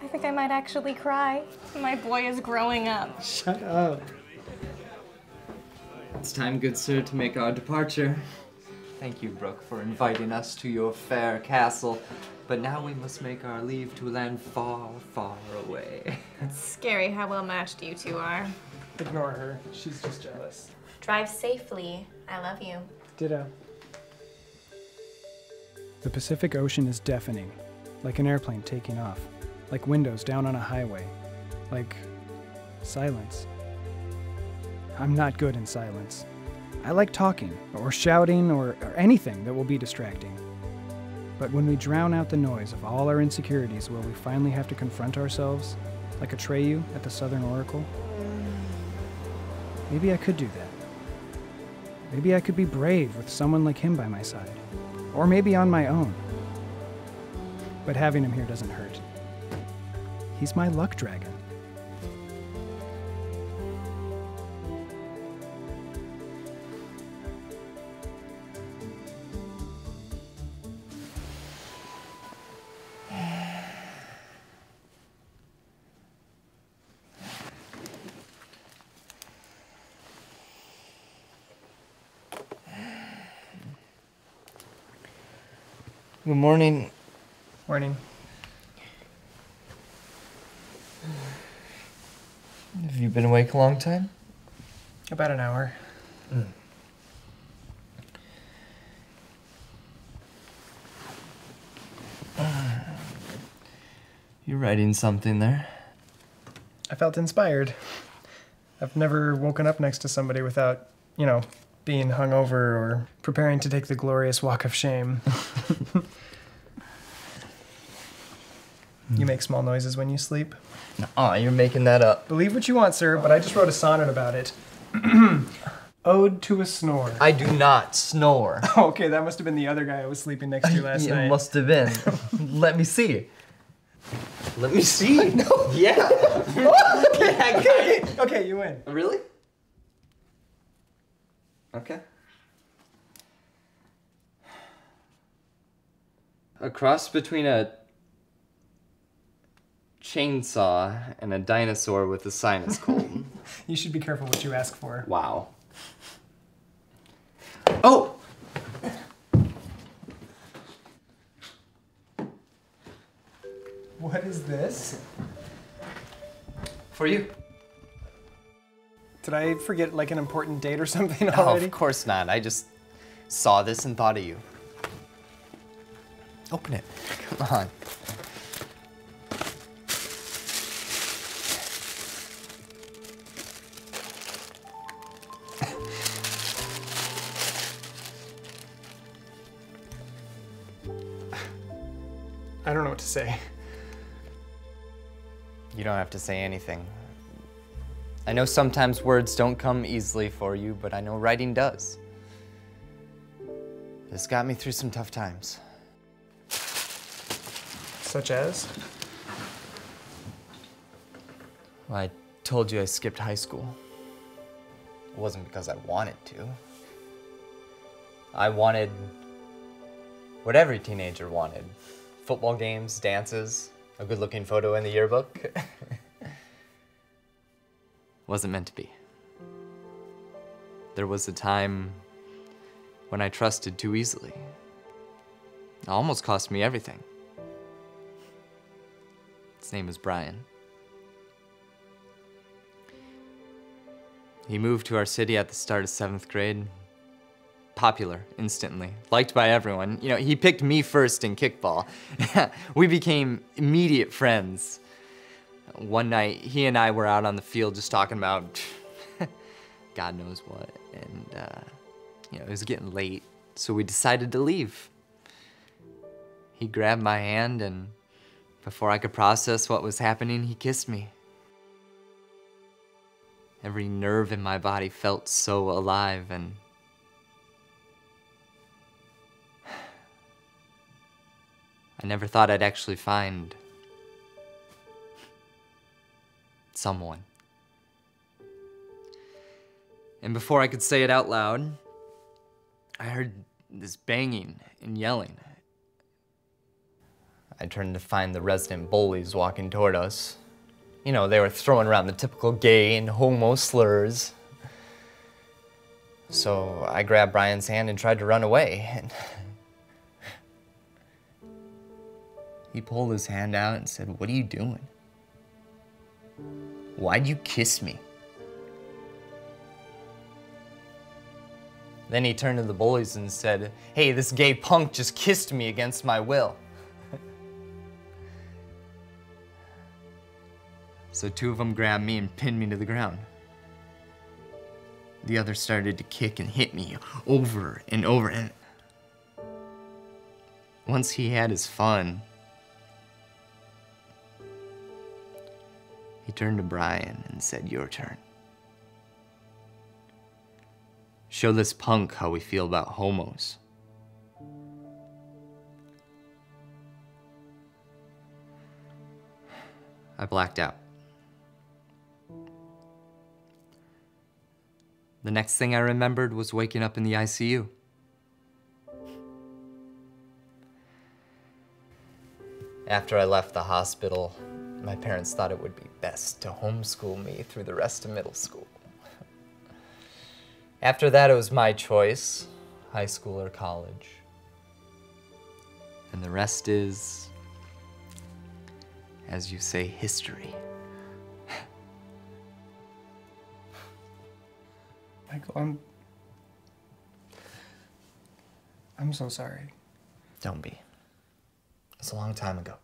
I think I might actually cry. My boy is growing up. Shut up. It's time, good sir, to make our departure. Thank you, Brooke, for inviting us to your fair castle. But now we must make our leave to land far, far away. It's scary how well matched you two are. Ignore her. She's just jealous. Drive safely. I love you. Ditto. The Pacific Ocean is deafening. like an airplane taking off, like windows down on a highway, like silence. I'm not good in silence. I like talking, or shouting, or, or anything that will be distracting. But when we drown out the noise of all our insecurities where we finally have to confront ourselves, like Atreyu at the Southern Oracle, maybe I could do that. Maybe I could be brave with someone like him by my side, or maybe on my own. But having him here doesn't hurt. He's my luck dragon. Good morning. Morning. Have you been awake a long time? About an hour. Mm. Uh, you're writing something there. I felt inspired. I've never woken up next to somebody without, you know, being hungover or preparing to take the glorious walk of shame. You make small noises when you sleep? Nuh-uh, you're making that up. Believe what you want, sir, but I just wrote a sonnet about it. Ode to a Snore. I do not snore. Oh, okay, that must have been the other guy I was sleeping next to last yeah, night. It must have been. Let me see. Let me see? No. Yeah. Okay, I got it. Okay, you win. Really? Okay. A cross between a chainsaw and a dinosaur with a sinus cold. You should be careful what you ask for. Wow. Oh! What is this? For you. Did I forget like an important date or something already? No, of course not. I just saw this and thought of you. Open it. Come on. I don't know what to say. You don't have to say anything. I know sometimes words don't come easily for you, but I know writing does. This got me through some tough times. Such as? Well, I told you I skipped high school. It wasn't because I wanted to. I wanted what every teenager wanted. Football games, dances, a good-looking photo in the yearbook. Wasn't meant to be. There was a time when I trusted too easily. It almost cost me everything. His name is Brian. He moved to our city at the start of seventh grade. Popular instantly, liked by everyone. You know, he picked me first in kickball. We became immediate friends. One night, he and I were out on the field just talking about God knows what, and uh, you know, it was getting late, so we decided to leave. He grabbed my hand, and before I could process what was happening, he kissed me. Every nerve in my body felt so alive, and I never thought I'd actually find someone. And before I could say it out loud, I heard this banging and yelling. I turned to find the resident bullies walking toward us. You know, they were throwing around the typical gay and homo slurs. So I grabbed Brian's hand and tried to run away. And he pulled his hand out and said, "What are you doing? Why'd you kiss me?" Then he turned to the bullies and said, "Hey, this gay punk just kissed me against my will." so two of them grabbed me and pinned me to the ground. The other started to kick and hit me over and over, and once he had his fun, he turned to Brian and said, "Your turn. Show this punk how we feel about homos." I blacked out. The next thing I remembered was waking up in the I C U. After I left the hospital, my parents thought it would be best to homeschool me through the rest of middle school. After that, it was my choice, high school or college. And the rest is, as you say, history. Michael, I'm... I'm so sorry. Don't be. It's a long time ago.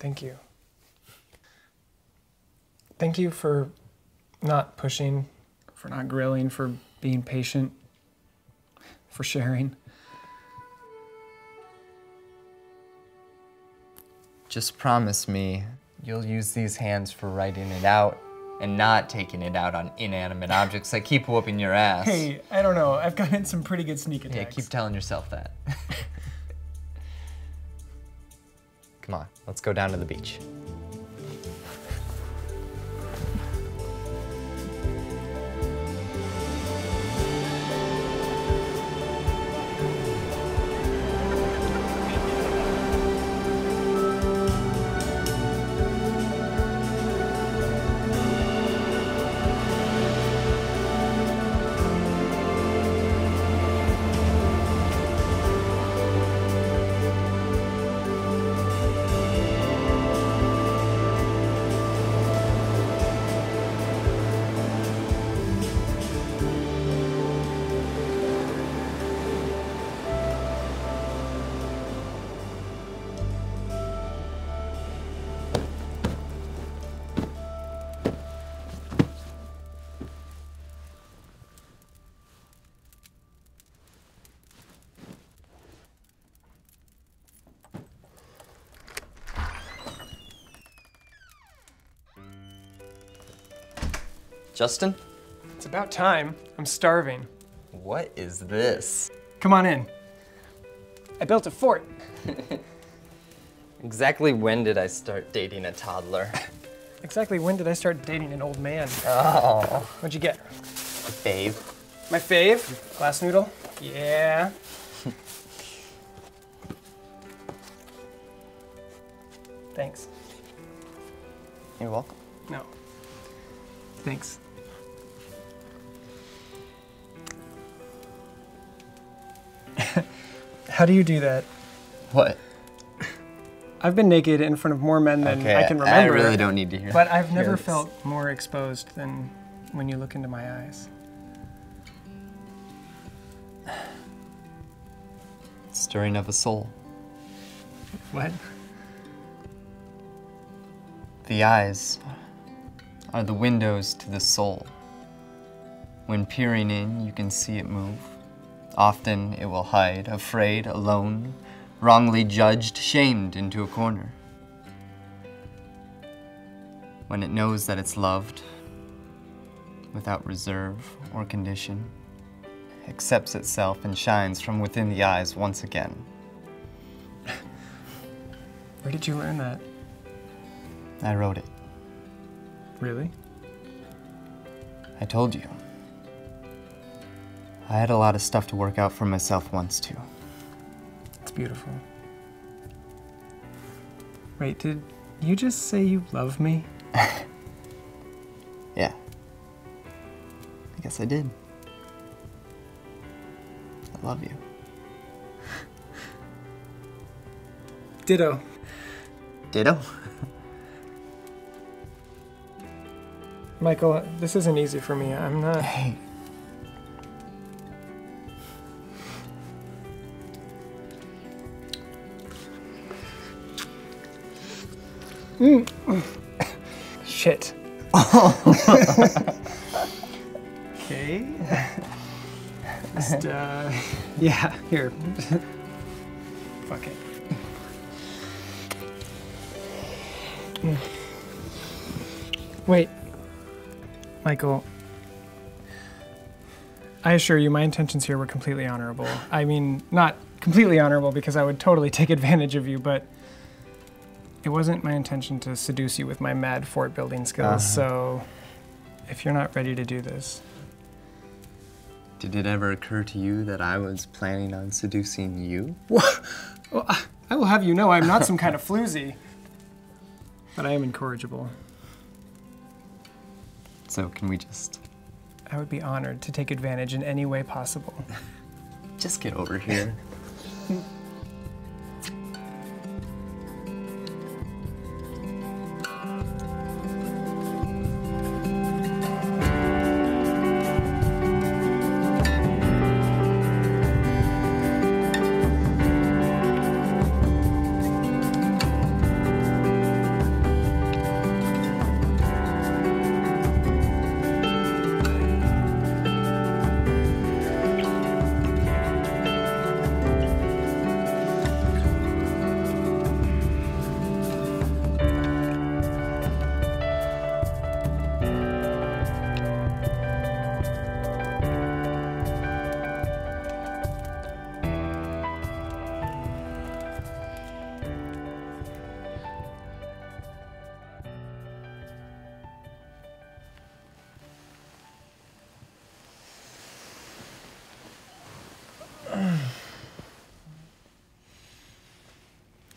Thank you. Thank you for not pushing, for not grilling, for being patient, for sharing. Just promise me you'll use these hands for writing it out and not taking it out on inanimate objects that keep whooping your ass. Hey, I don't know. I've gotten some pretty good sneak attacks. Yeah, keep telling yourself that. Come on, let's go down to the beach. Justin? It's about time. I'm starving. What is this? Come on in. I built a fort. Exactly when did I start dating a toddler? Exactly when did I start dating an old man? Oh. What'd you get? A fave. My fave? Glass noodle? Yeah. Thanks. You're welcome. No. Thanks. How do you do that? What? I've been naked in front of more men than okay, I can remember. I really don't need to hear. But I've never this. felt more exposed than when you look into my eyes. Stirring of a soul. What? The eyes are the windows to the soul. When peering in, you can see it move. Often it will hide, afraid, alone, wrongly judged, shamed into a corner. When it knows that it's loved, without reserve or condition, accepts itself and shines from within the eyes once again. Where did you learn that? I wrote it. Really? I told you. I had a lot of stuff to work out for myself once, too. It's beautiful. Wait, did you just say you love me? Yeah. I guess I did. I love you. Ditto. Ditto? Michael, this isn't easy for me. I'm not... Hey. Mm. Shit. Okay. Just, uh... yeah, here. Fuck it. Wait. Michael. I assure you, my intentions here were completely honorable. I mean, not completely honorable because I would totally take advantage of you, but it wasn't my intention to seduce you with my mad fort building skills, uh-huh. So if you're not ready to do this. Did it ever occur to you that I was planning on seducing you? What? Well, I will have you know I'm not some kind of floozy, but I am incorrigible. So can we just... I would be honored to take advantage in any way possible. Just get over here.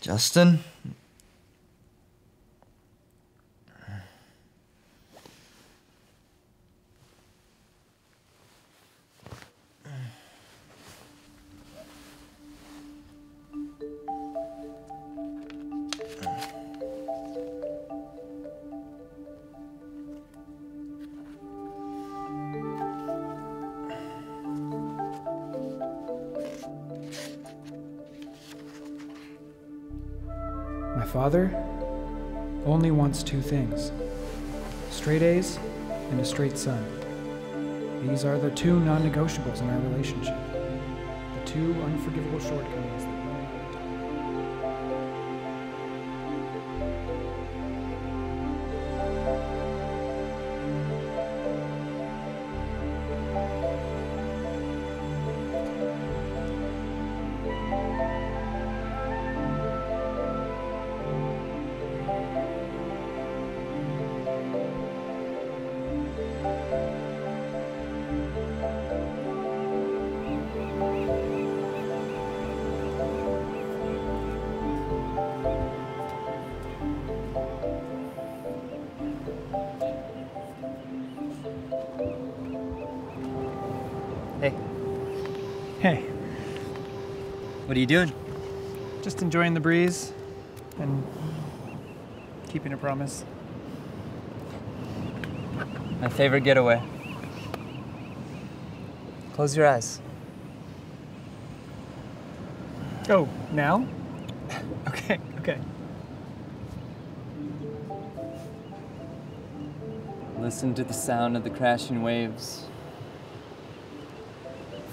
Justin? Father only wants two things, straight A's and a straight son. These are the two non-negotiables in our relationship, the two unforgivable shortcomings. What are you doing? Just enjoying the breeze and keeping a promise. My favorite getaway. Close your eyes. Oh, now? Okay, okay. Listen to the sound of the crashing waves.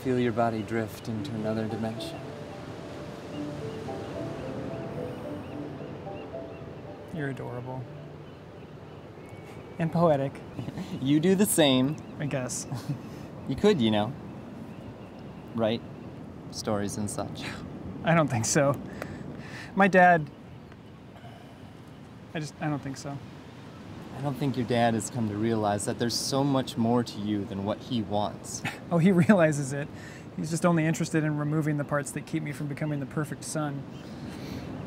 Feel your body drift into another dimension. You're adorable. And poetic. You do the same. I guess. You could, you know. Write stories and such. I don't think so. My dad... I just, I don't think so. I don't think your dad has come to realize that there's so much more to you than what he wants. Oh, he realizes it. He's just only interested in removing the parts that keep me from becoming the perfect son.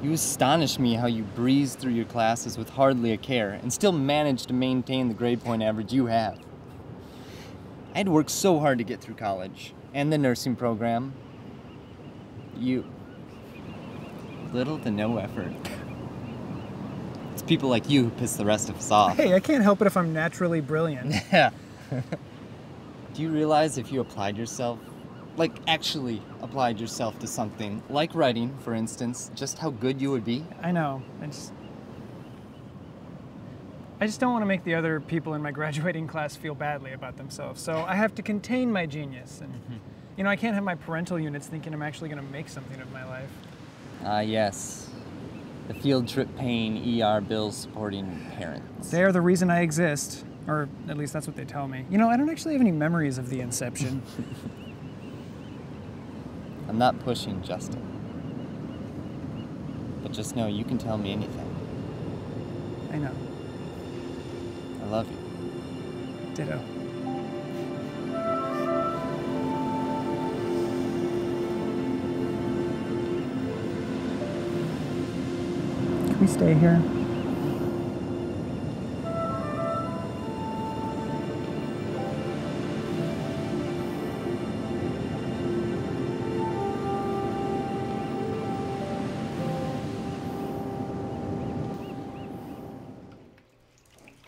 You astonish me how you breeze through your classes with hardly a care and still manage to maintain the grade point average you have. I had worked so hard to get through college and the nursing program. You. Little to no effort. It's people like you who piss the rest of us off. Hey, I can't help it if I'm naturally brilliant. Yeah. Do you realize if you applied yourself? Like, actually applied yourself to something, like writing, for instance, just how good you would be? I know. I just... I just don't want to make the other people in my graduating class feel badly about themselves, so I have to contain my genius. And, mm-hmm. you know, I can't have my parental units thinking I'm actually going to make something of my life. Ah, uh, yes. The field trip paying E R bills supporting parents. They are the reason I exist, or at least that's what they tell me. You know, I don't actually have any memories of the inception. I'm not pushing, Justin. But just know you can tell me anything. I know. I love you. Ditto. Can we stay here?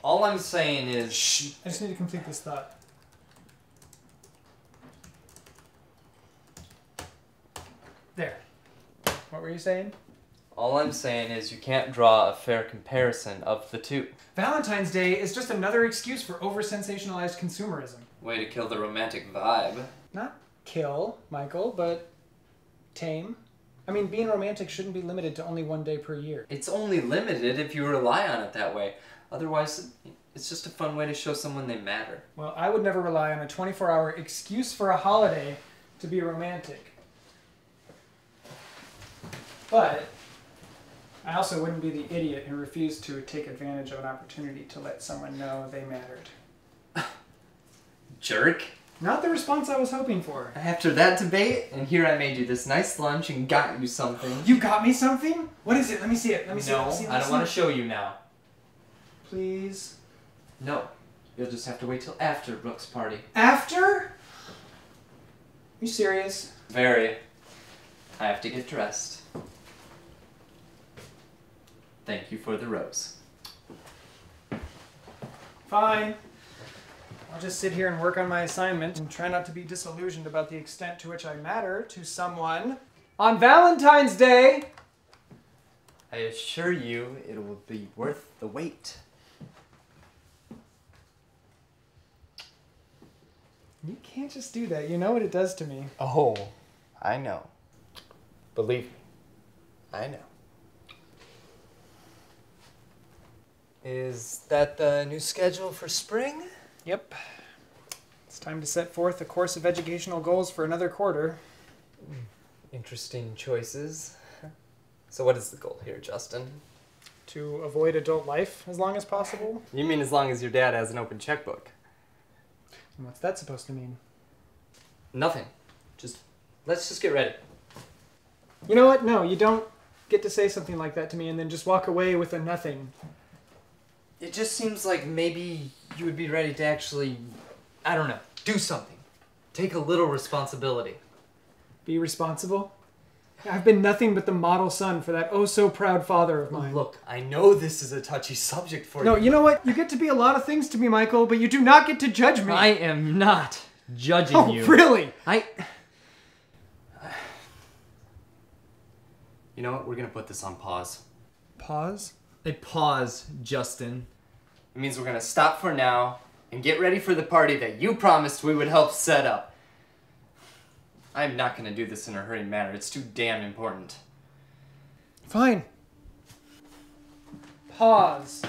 All I'm saying is... Shh. I just need to complete this thought. There. What were you saying? All I'm saying is you can't draw a fair comparison of the two. Valentine's Day is just another excuse for over-sensationalized consumerism. Way to kill the romantic vibe. Not kill, Michael, but tame. I mean, being romantic shouldn't be limited to only one day per year. It's only limited if you rely on it that way. Otherwise, it's just a fun way to show someone they matter. Well, I would never rely on a twenty-four hour excuse for a holiday to be romantic. But I also wouldn't be the idiot who refused to take advantage of an opportunity to let someone know they mattered. Jerk. Not the response I was hoping for. After that debate, and here I made you this nice lunch and got you something. You got me something? What is it? Let me see it. Let me see it. No, I don't want to show you now. Please? No. You'll just have to wait till after Brooke's party. After? Are you serious? Very. I have to get dressed. Thank you for the rose. Fine. I'll just sit here and work on my assignment and try not to be disillusioned about the extent to which I matter to someone on Valentine's Day! I assure you it will be worth the wait. You can't just do that. You know what it does to me. Oh, I know. Believe me, I know. Is that the new schedule for spring? Yep. It's time to set forth a course of educational goals for another quarter. Interesting choices. So what is the goal here, Justin? To avoid adult life as long as possible. You mean as long as your dad has an open checkbook? And what's that supposed to mean? Nothing. Just, let's just get ready. You know what? No, you don't get to say something like that to me and then just walk away with a nothing. It just seems like maybe you would be ready to actually, I don't know, do something. Take a little responsibility. Be responsible? I've been nothing but the model son for that oh-so-proud father of mine. Look, I know this is a touchy subject for you. No, you know what? You get to be a lot of things to me, Michael, but you do not get to judge me. I am not judging you. Oh, really? I... You know what? We're going to put this on pause. Pause? A pause, Justin. It means we're going to stop for now and get ready for the party that you promised we would help set up. I'm not going to do this in a hurried manner. It's too damn important. Fine. Pause.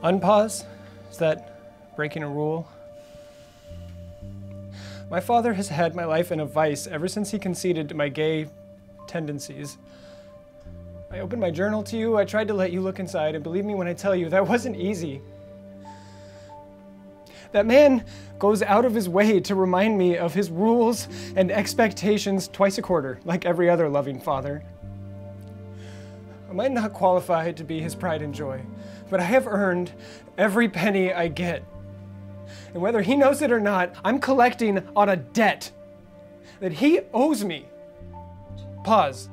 Unpause? Is that breaking a rule? My father has had my life in a vice ever since he conceded to my gay tendencies. I opened my journal to you, I tried to let you look inside, and believe me when I tell you, that wasn't easy. That man goes out of his way to remind me of his rules and expectations twice a quarter, like every other loving father. I might not qualify to be his pride and joy, but I have earned every penny I get. And whether he knows it or not, I'm collecting on a debt that he owes me. Pause.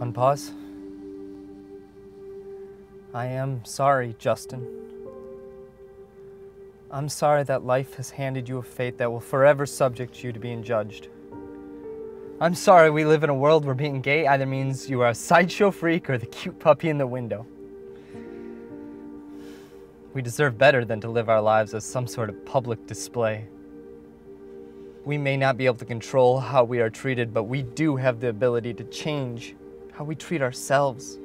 Unpause. I am sorry, Justin. I'm sorry that life has handed you a fate that will forever subject you to being judged. I'm sorry we live in a world where being gay either means you are a sideshow freak or the cute puppy in the window. We deserve better than to live our lives as some sort of public display. We may not be able to control how we are treated, but we do have the ability to change how we treat ourselves.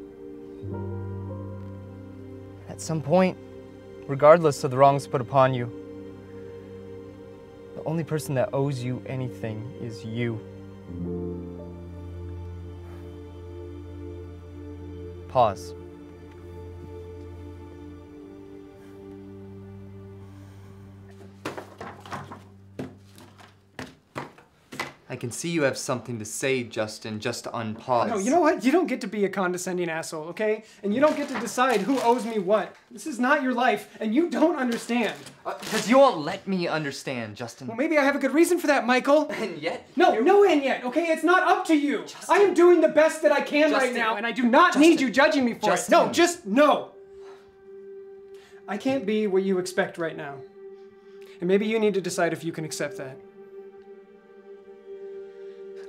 At some point, regardless of the wrongs put upon you, the only person that owes you anything is you. Pause. I can see you have something to say, Justin, just to unpause. No, you know what? You don't get to be a condescending asshole, okay? And you don't get to decide who owes me what. This is not your life, and you don't understand. Because uh, you won't let me understand, Justin. Well, maybe I have a good reason for that, Michael. And yet? No, you're... no and yet, okay? It's not up to you. Justin. I am doing the best that I can, Justin, right now, and I do not Justin. need you judging me for Justin. it. No, just no. I can't be what you expect right now. And maybe you need to decide if you can accept that.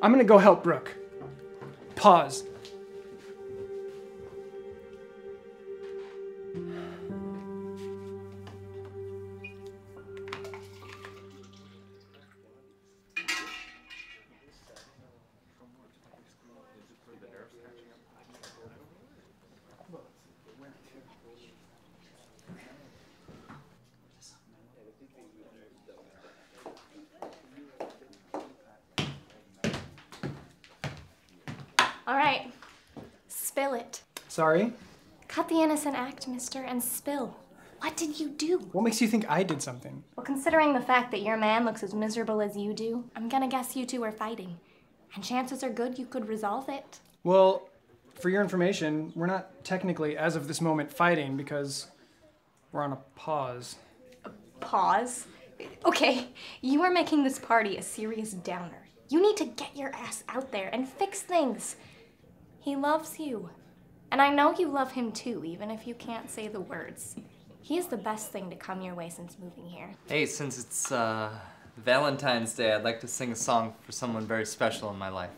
I'm gonna go help Brooke. Pause. Sorry? Cut the innocent act, mister, and spill. What did you do? What makes you think I did something? Well, considering the fact that your man looks as miserable as you do, I'm gonna guess you two are fighting. And chances are good you could resolve it. Well, for your information, we're not technically, as of this moment, fighting because we're on a pause. A pause? Okay, you are making this party a serious downer. You need to get your ass out there and fix things. He loves you. And I know you love him too, even if you can't say the words. He is the best thing to come your way since moving here. Hey, since it's uh, Valentine's Day, I'd like to sing a song for someone very special in my life.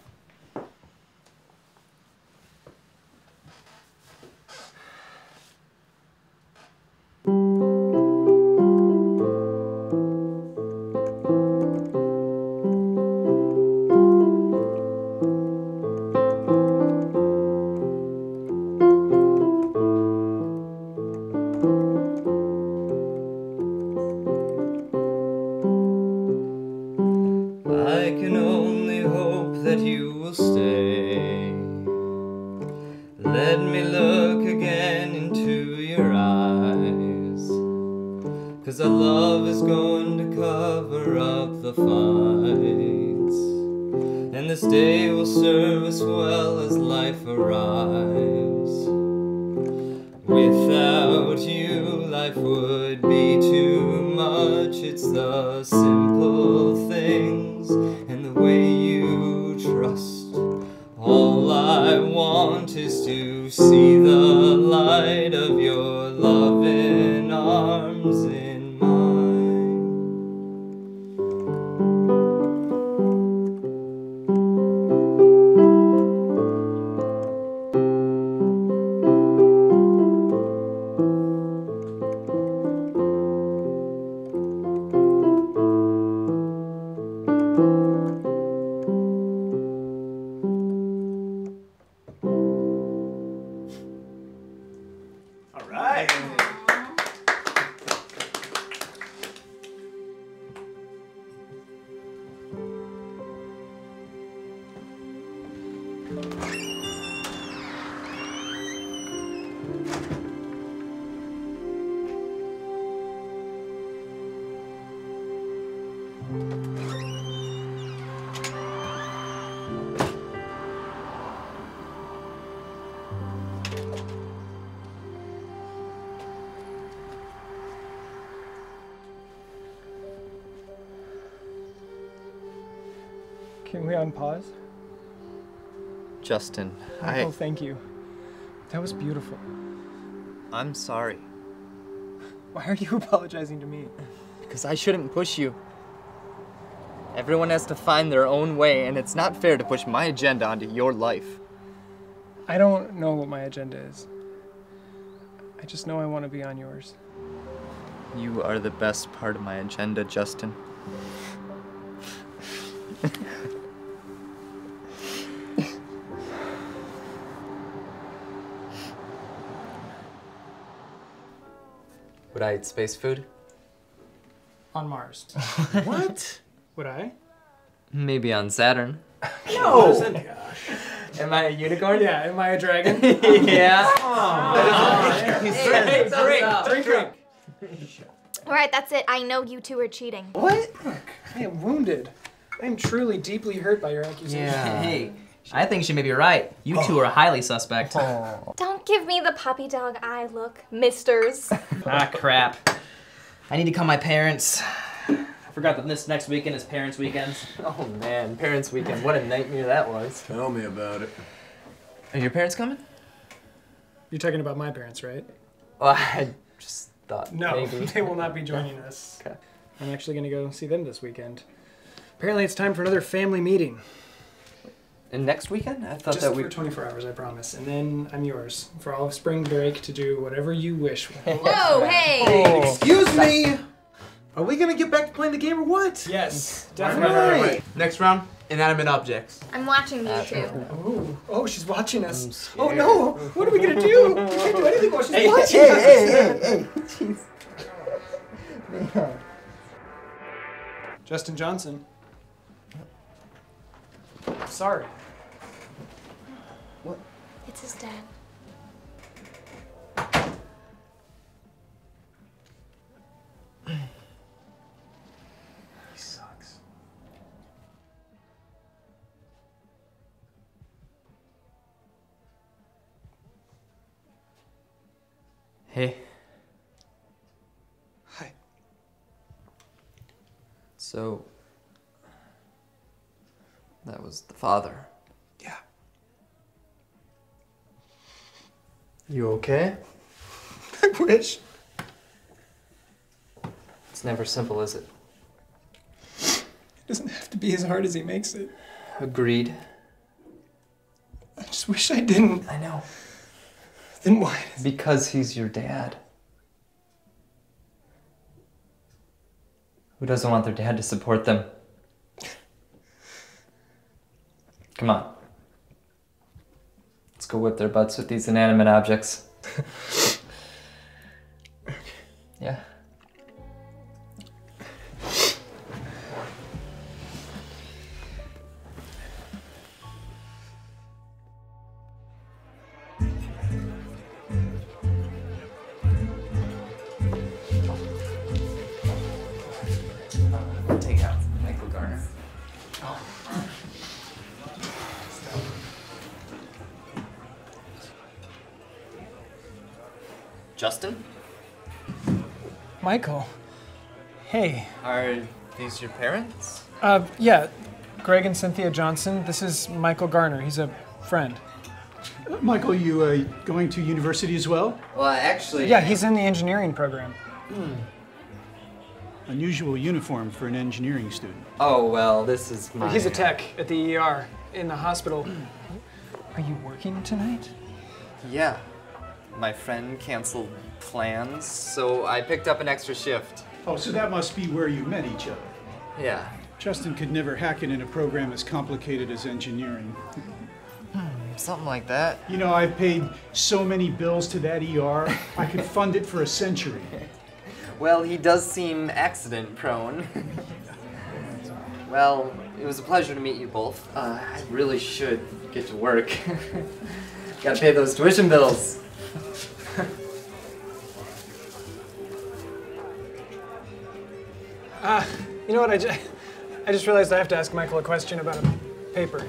Can we unpause? Justin, Michael, I... thank you. That was beautiful. I'm sorry. Why are you apologizing to me? Because I shouldn't push you. Everyone has to find their own way, and it's not fair to push my agenda onto your life. I don't know what my agenda is. I just know I want to be on yours. You are the best part of my agenda, Justin. Would I eat space food? On Mars. What? Would I? Maybe on Saturn. No! Gosh. Am I a unicorn? Yeah. Am I a dragon? Yeah. Oh, hey, drink, drink, drink, drink. All right, that's it. I know you two are cheating. What? Brooke, I am wounded. I am truly deeply hurt by your accusation. Yeah. Hey, I think she may be right. You oh. two are highly suspect. Oh. Don't give me the puppy dog eye look, misters. Ah, crap. I need to call my parents. I forgot that this next weekend is Parents' Weekend. Oh man, Parents' Weekend, what a nightmare that was. Tell me about it. Are your parents coming? You're talking about my parents, right? Well, I just thought no, maybe. No, they will not be joining us. Okay. I'm actually gonna go see them this weekend. Apparently it's time for another family meeting. And next weekend? I thought just that we- Just for twenty-four hours, I promise. And then I'm yours for all of spring break to do whatever you wish. Whoa, hey! Oh. Excuse me! Are we gonna get back to playing the game or what? Yes, definitely. Right. Next round, inanimate objects. I'm watching you two. Oh, oh, she's watching us. Oh no, what are we gonna do? We can't do anything while she's hey, watching hey, us. Hey, hey, hey, hey, jeez. Justin Johnson. Sorry. What? It's his dad. Hey. Hi. So, that was the father. Yeah. You okay? I wish. It's never simple, is it? It doesn't have to be as hard as he makes it. Agreed. I just wish I didn't. I know. Then why? Because he's your dad. Who doesn't want their dad to support them? Come on. Let's go whip their butts with these inanimate objects. Yeah. Justin? Michael. Hey. Are these your parents? Uh, yeah. Greg and Cynthia Johnson. This is Michael Garner. He's a friend. Uh, Michael, you uh, going to university as well? Well, actually... Yeah, he's in the engineering program. Mm. Unusual uniform for an engineering student. Oh, well, this is my... He's a tech at the E R in the hospital. Are you working tonight? Yeah. My friend canceled plans, so I picked up an extra shift. Oh, so that must be where you met each other. Yeah. Justin could never hack it in a program as complicated as engineering. Hmm, something like that. You know, I paid so many bills to that E R, I could fund it for a century. Well, he does seem accident-prone. Well, it was a pleasure to meet you both. Uh, I really should get to work. Gotta pay those tuition bills. Ah, uh, you know what? I, ju I just realized I have to ask Michael a question about a paper.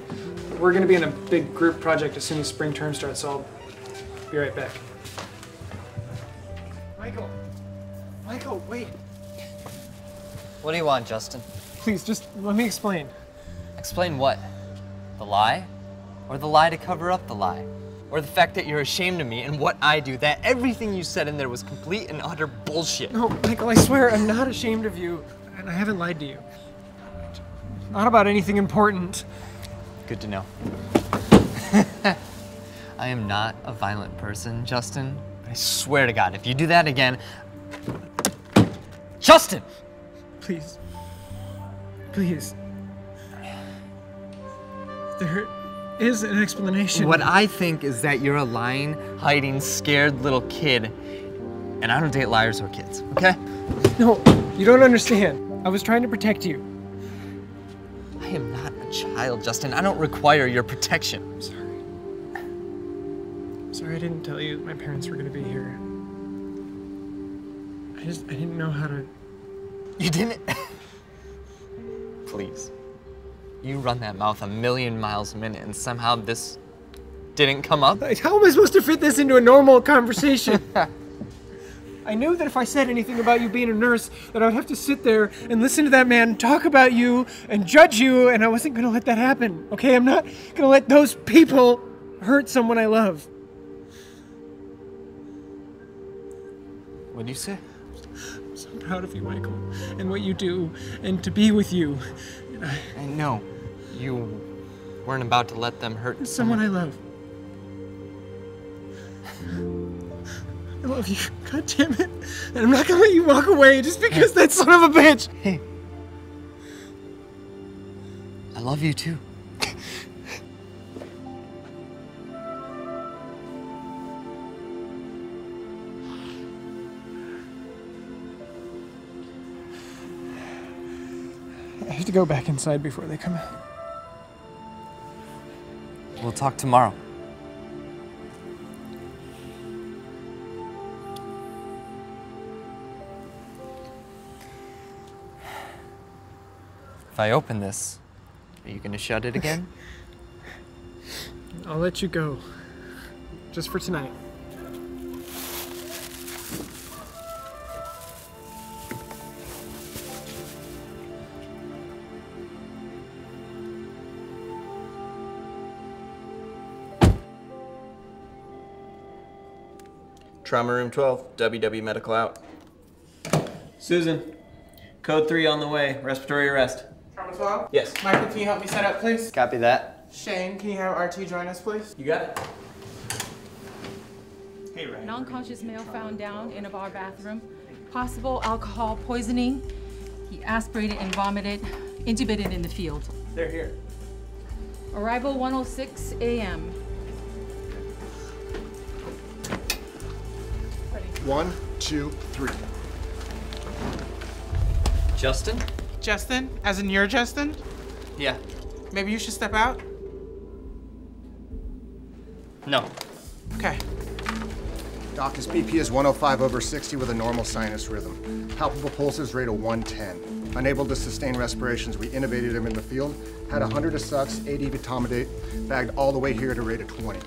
We're going to be in a big group project as soon as spring term starts, so I'll be right back. Michael! Michael, wait! What do you want, Justin? Please, just let me explain. Explain what? The lie? Or the lie to cover up the lie? Or the fact that you're ashamed of me and what I do, that everything you said in there was complete and utter bullshit. No, Michael, I swear I'm not ashamed of you, and I haven't lied to you. Not about anything important. Good to know. I am not a violent person, Justin. I swear to God, if you do that again... Justin! Please. Please. There is an explanation. What I think is that you're a lying, hiding, scared little kid, and I don't date liars or kids, okay? No, you don't understand. I was trying to protect you. I am not a child, Justin. I don't require your protection. I'm sorry. I'm sorry I didn't tell you that my parents were gonna be here. I just, I didn't know how to... You didn't? Please. You run that mouth a million miles a minute and somehow this didn't come up? How am I supposed to fit this into a normal conversation? I knew that if I said anything about you being a nurse, that I would have to sit there and listen to that man talk about you and judge you, and I wasn't gonna let that happen, okay? I'm not gonna let those people hurt someone I love. What'd you say? I'm so proud of you, Michael, and what you do, and to be with you. I know. You weren't about to let them hurt someone, someone I love. I love you. God damn it. And I'm not gonna let you walk away just because that son of a bitch. Hey. I love you too. I have to go back inside before they come out. We'll talk tomorrow. If I open this, are you gonna shut it again? I'll let you go. Just for tonight. Trauma room twelve, W W medical out. Susan, code three on the way, respiratory arrest. Trauma twelve? Yes. Michael, can you help me set up, please? Copy that. Shane, can you have R T join us, please? You got it. Hey, Ryan. An unconscious male found down in a bar bathroom. Possible alcohol poisoning. He aspirated and vomited, intubated in the field. They're here. Arrival one oh six A M One, two, three. Justin? Justin? As in you're Justin? Yeah. Maybe you should step out? No. Okay. Doc, his B P is one oh five over sixty with a normal sinus rhythm. Palpable pulses rate of one ten. Unable to sustain respirations, we intubated him in the field, had one hundred sucks, eighty etomidate, bagged all the way here at a rate of twenty.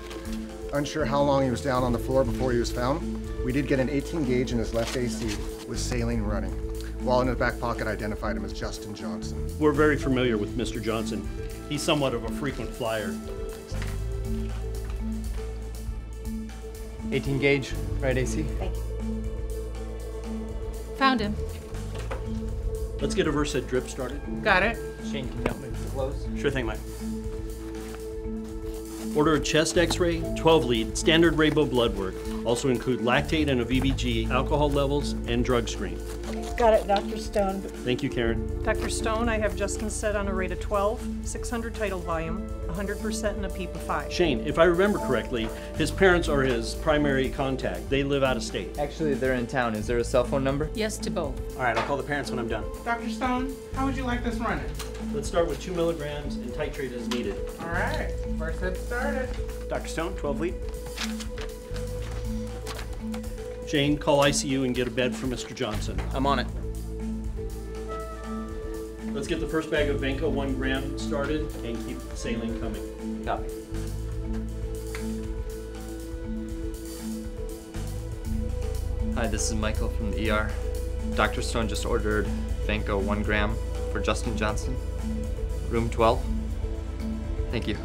Unsure how long he was down on the floor before he was found. We did get an eighteen gauge in his left A C with saline running. Wallet in his back pocket identified him as Justin Johnson. We're very familiar with Mister Johnson. He's somewhat of a frequent flyer. eighteen gauge, right A C? Thank you. Found him. Let's get a Versed drip started. Got it. Shane, can you help me with the clothes? Sure thing, Mike. Order a chest x-ray, twelve lead, standard Raybo blood work. Also include lactate and a V B G, alcohol levels, and drug screen. Got it, Doctor Stone. Thank you, Karen. Doctor Stone, I have Justin set on a rate of twelve, six hundred title volume, one hundred percent in a PEEP of five. Shane, if I remember correctly, his parents are his primary contact. They live out of state. Actually, they're in town. Is there a cell phone number? Yes, to both. All right, I'll call the parents when I'm done. Doctor Stone, how would you like this running? Let's start with two milligrams and titrate as needed. All right, first let's start it. Doctor Stone, twelve lead. Shane, call I C U and get a bed for Mister Johnson. I'm on it. Let's get the first bag of Vanco one gram started and keep the saline coming. Copy. Hi, this is Michael from the E R. Doctor Stone just ordered Vanco one gram for Justin Johnson. Room twelve. Thank you.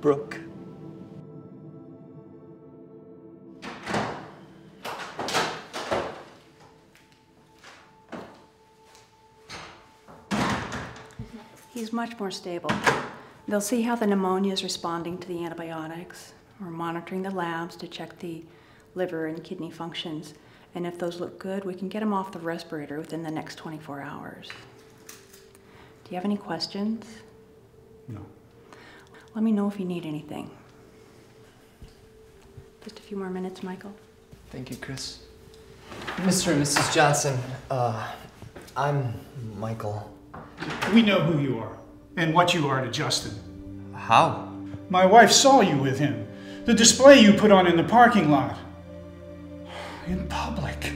Brooke. He's much more stable. They'll see how the pneumonia is responding to the antibiotics. We're monitoring the labs to check the liver and kidney functions. And if those look good, we can get him off the respirator within the next twenty-four hours. Do you have any questions? No. Let me know if you need anything. Just a few more minutes, Michael. Thank you, Chris. Mister and Missus Johnson, uh, I'm Michael. We know who you are and what you are to Justin. How? My wife saw you with him. The display you put on in the parking lot. In public.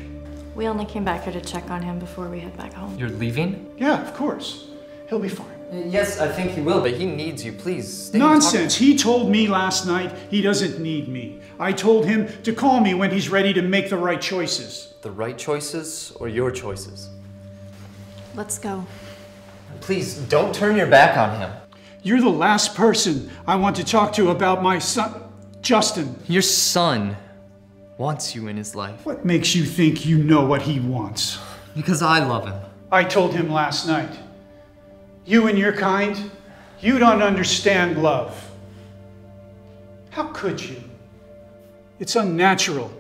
We only came back here to check on him before we head back home. You're leaving? Yeah, of course. He'll be fine. Yes, I think he will, but he needs you. Please stay. Nonsense. He told me last night he doesn't need me. I told him to call me when he's ready to make the right choices. The right choices or your choices? Let's go. Please don't turn your back on him. You're the last person I want to talk to about my son, Justin. Your son wants you in his life. What makes you think you know what he wants? Because I love him. I told him last night. You and your kind, you don't understand love. How could you? It's unnatural.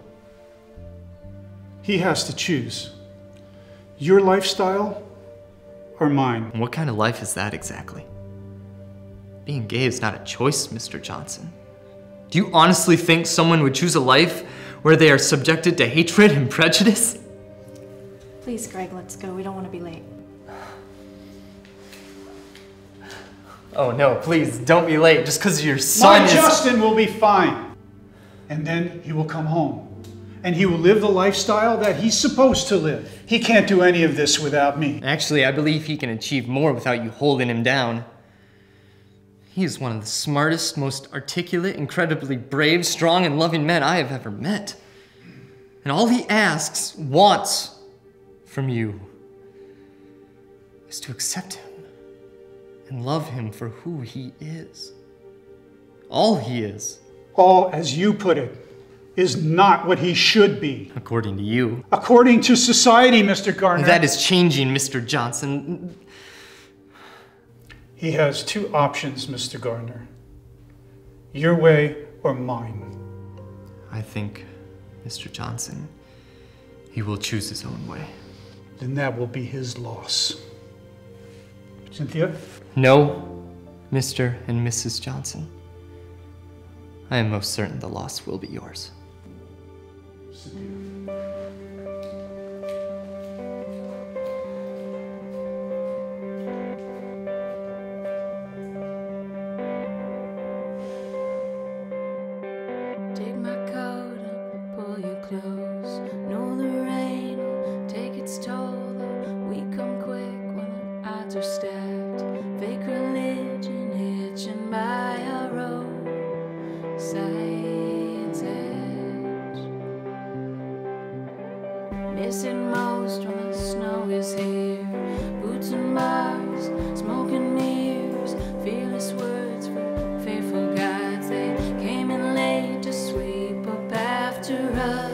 He has to choose. Your lifestyle or mine. What kind of life is that exactly? Being gay is not a choice, Mister Johnson. Do you honestly think someone would choose a life where they are subjected to hatred and prejudice? Please, Greg, let's go. We don't want to be late. Oh no, please, don't be late, just because your son My is- Justin will be fine. And then he will come home, and he will live the lifestyle that he's supposed to live. He can't do any of this without me. Actually, I believe he can achieve more without you holding him down. He is one of the smartest, most articulate, incredibly brave, strong, and loving men I have ever met. And all he asks, wants from you, is to accept him. And love him for who he is. All he is. All, as you put it, is not what he should be. According to you. According to society, Mister Garner. That is changing, Mister Johnson. He has two options, Mister Garner. Your way or mine. I think, Mister Johnson, he will choose his own way. Then that will be his loss. Cynthia? No, Mister and Missus Johnson. I am most certain the loss will be yours. Cynthia. Take my coat, pull you close. Know the rain will take its toll. We come quick when the odds are stacked. Missing most when the snow is here. Boots and bars, smoking mirrors, fearless words for faithful guides. They came in late to sweep up after us.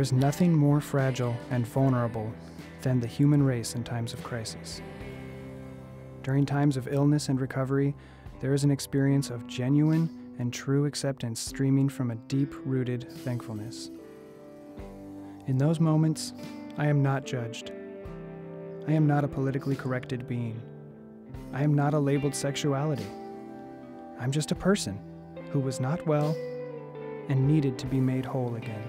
There is nothing more fragile and vulnerable than the human race in times of crisis. During times of illness and recovery, there is an experience of genuine and true acceptance streaming from a deep-rooted thankfulness. In those moments, I am not judged. I am not a politically corrected being. I am not a labeled sexuality. I'm just a person who was not well and needed to be made whole again.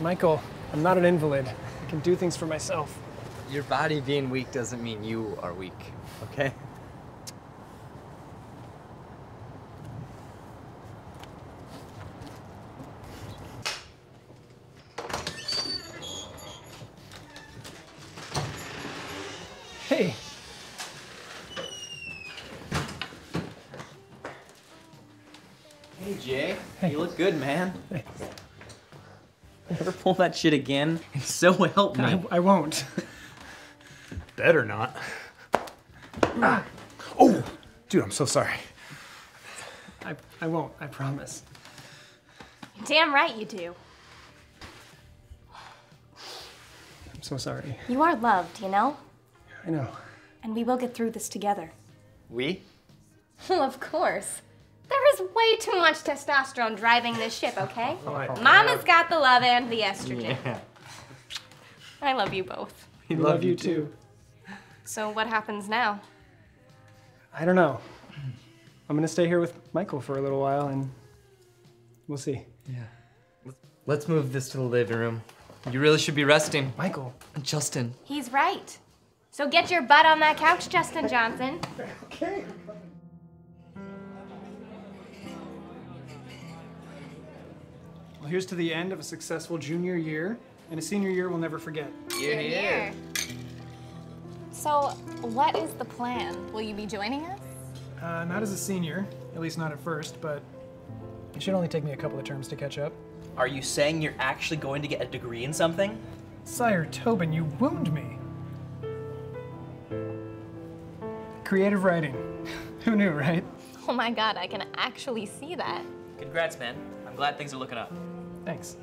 Michael, I'm not an invalid. I can do things for myself. Your body being weak doesn't mean you are weak, okay? Hey! Hey, Jay. Hey. You look good, man. Thanks. Ever pull that shit again? And so help me. I, I won't. Better not. Ah. Oh, dude, I'm so sorry. I, I won't, I promise. You're damn right you do. I'm so sorry. You are loved, you know? I know. And we will get through this together. We? Well, of course. There is way too much testosterone driving this ship, okay? Oh, Mama's got the love and the estrogen. Yeah. I love you both. We love, love you too. too. So what happens now? I don't know. I'm gonna stay here with Michael for a little while and we'll see. Yeah. Let's move this to the living room. You really should be resting. Michael. Justin. He's right. So get your butt on that couch, Justin Johnson. Okay. Here's to the end of a successful junior year and a senior year we'll never forget. Year, year. So, what is the plan? Will you be joining us? Uh, not as a senior, at least not at first, but it should only take me a couple of terms to catch up. Are you saying you're actually going to get a degree in something? Sire Tobin, you wound me. Creative writing. Who knew, right? Oh my God, I can actually see that. Congrats, man. I'm glad things are looking up. Thanks.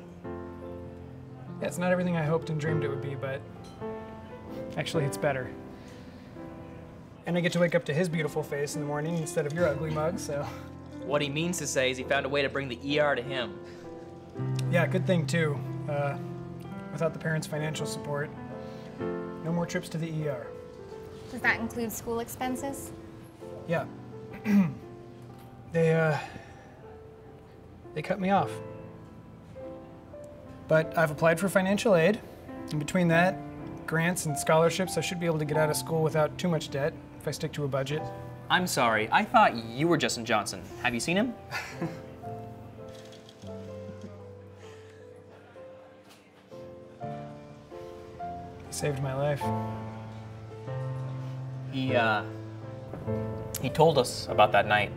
Yeah, it's not everything I hoped and dreamed it would be, but actually it's better. And I get to wake up to his beautiful face in the morning instead of your ugly mug, so. What he means to say is he found a way to bring the E R to him. Yeah, good thing too. Uh, without the parents' financial support, no more trips to the E R. Does that include school expenses? Yeah. They, uh, they cut me off. But I've applied for financial aid, and between that, grants and scholarships, I should be able to get out of school without too much debt if I stick to a budget. I'm sorry, I thought you were Justin Johnson. Have you seen him? He saved my life. He, uh, he told us about that night.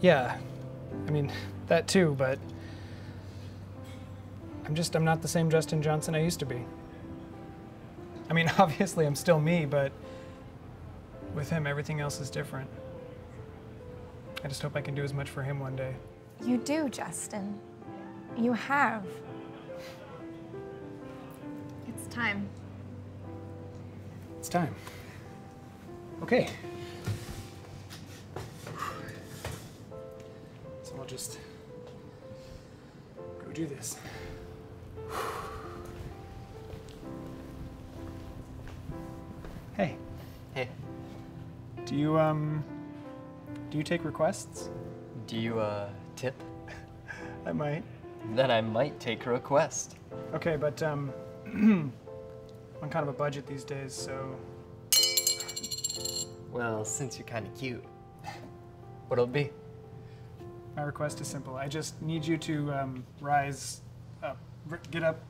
Yeah, I mean, that too, but I'm just, I'm not the same Justin Johnson I used to be. I mean, obviously I'm still me, but with him, everything else is different. I just hope I can do as much for him one day. You do, Justin. You have. It's time. It's time. Okay. So I'll just go do this. Hey. Hey. Do you, um, do you take requests? Do you, uh, tip? I might. Then I might take a request. Okay, but, um, I'm on kind of a budget these days, so. Well, since you're kind of cute, what'll it be? My request is simple. I just need you to, um, rise up, r get up.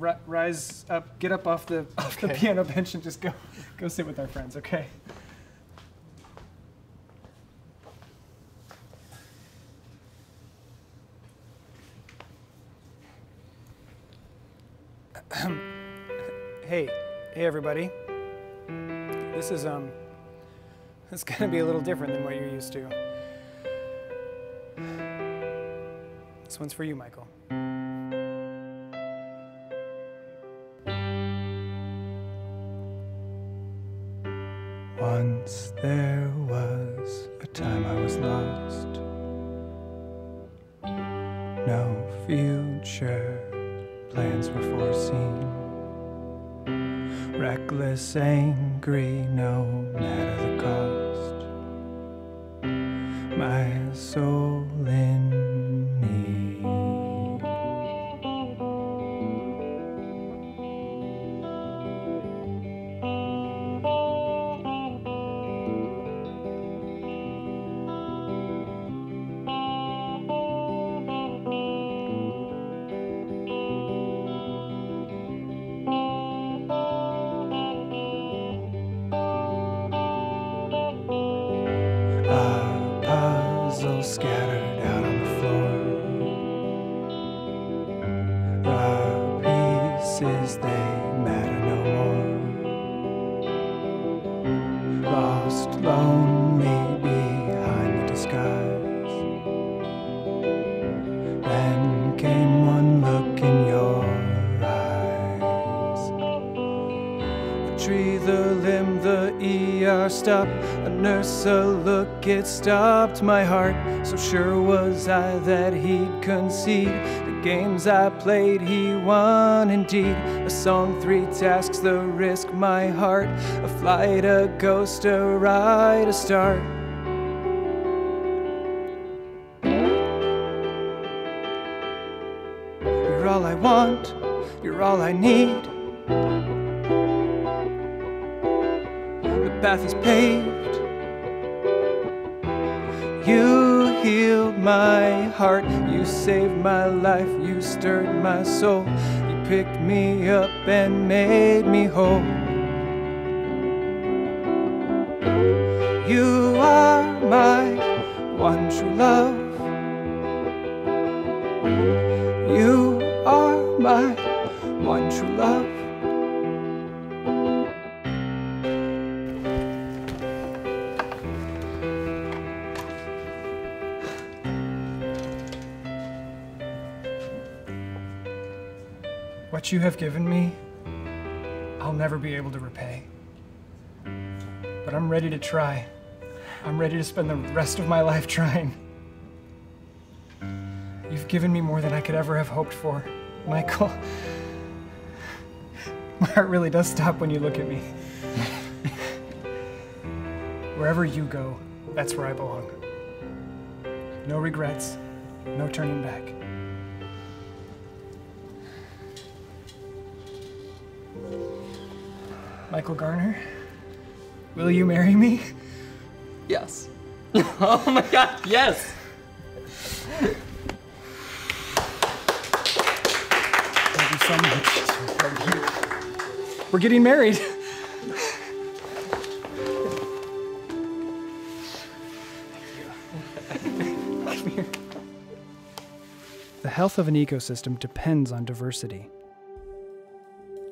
R rise up, get up off the off okay. the piano bench and just go, go sit with our friends, okay? Hey, hey everybody. This is, um, it's gonna be a little different than what you're used to. This one's for you, Michael. Once there was a time I was lost, no future plans were foreseen, reckless, angry, no matter the cost, my soul in it stopped my heart, so sure was I that he'd concede. The games I played, he won indeed. A song, three tasks, the risk, my heart. A flight, a ghost, a ride, a star. You're all I want, you're all I need. The path is paved. You healed my heart, you saved my life, you stirred my soul. You picked me up and made me whole. You are my one true love. You are my one true love. What you have given me, I'll never be able to repay. But I'm ready to try. I'm ready to spend the rest of my life trying. You've given me more than I could ever have hoped for, Michael. My heart really does stop when you look at me. Wherever you go, that's where I belong. No regrets, no turning back. Michael Garner, will you marry me? Yes. Oh my God, yes! Thank you so much. Thank you. We're getting married. Thank you. The health of an ecosystem depends on diversity.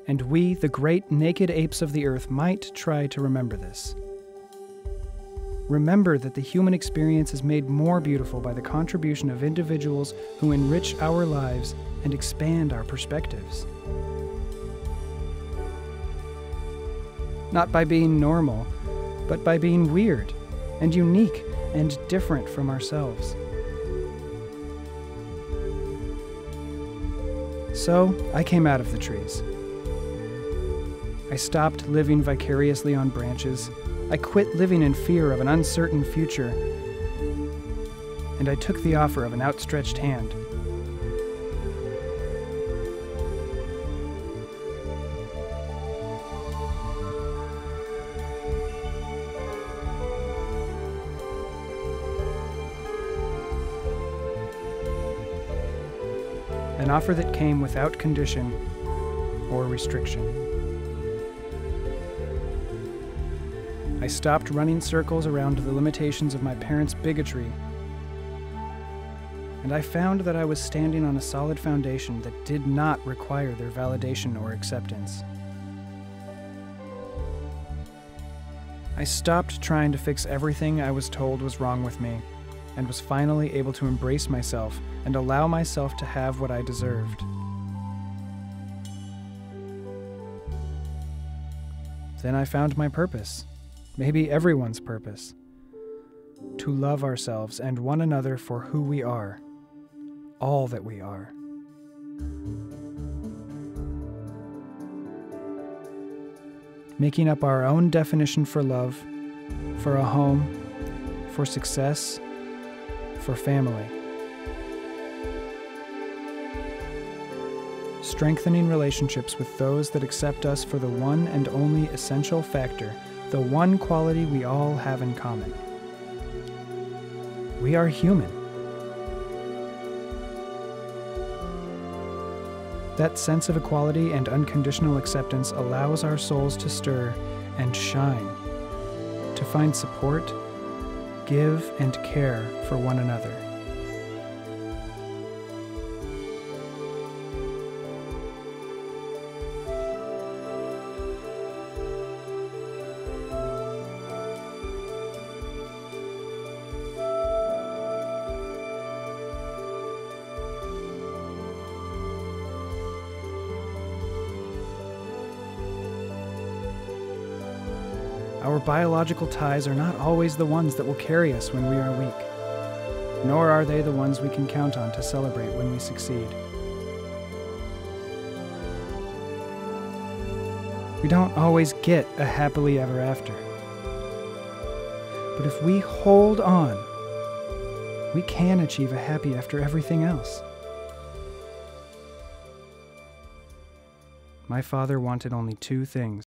And we, the great naked apes of the earth, might try to remember this. Remember that the human experience is made more beautiful by the contribution of individuals who enrich our lives and expand our perspectives. Not by being normal, but by being weird and unique and different from ourselves. So, I came out of the trees. I stopped living vicariously on branches. I quit living in fear of an uncertain future. And I took the offer of an outstretched hand. An offer that came without condition or restriction. I stopped running circles around the limitations of my parents' bigotry, and I found that I was standing on a solid foundation that did not require their validation or acceptance. I stopped trying to fix everything I was told was wrong with me, and was finally able to embrace myself and allow myself to have what I deserved. Then I found my purpose, maybe everyone's purpose, to love ourselves and one another for who we are, all that we are. Making up our own definition for love, for a home, for success, for family. Strengthening relationships with those that accept us for the one and only essential factor, the one quality we all have in common. We are human. That sense of equality and unconditional acceptance allows our souls to stir and shine, to find support, give and care for one another. Our biological ties are not always the ones that will carry us when we are weak, nor are they the ones we can count on to celebrate when we succeed. We don't always get a happily ever after. But if we hold on, we can achieve a happy after everything else. My father wanted only two things.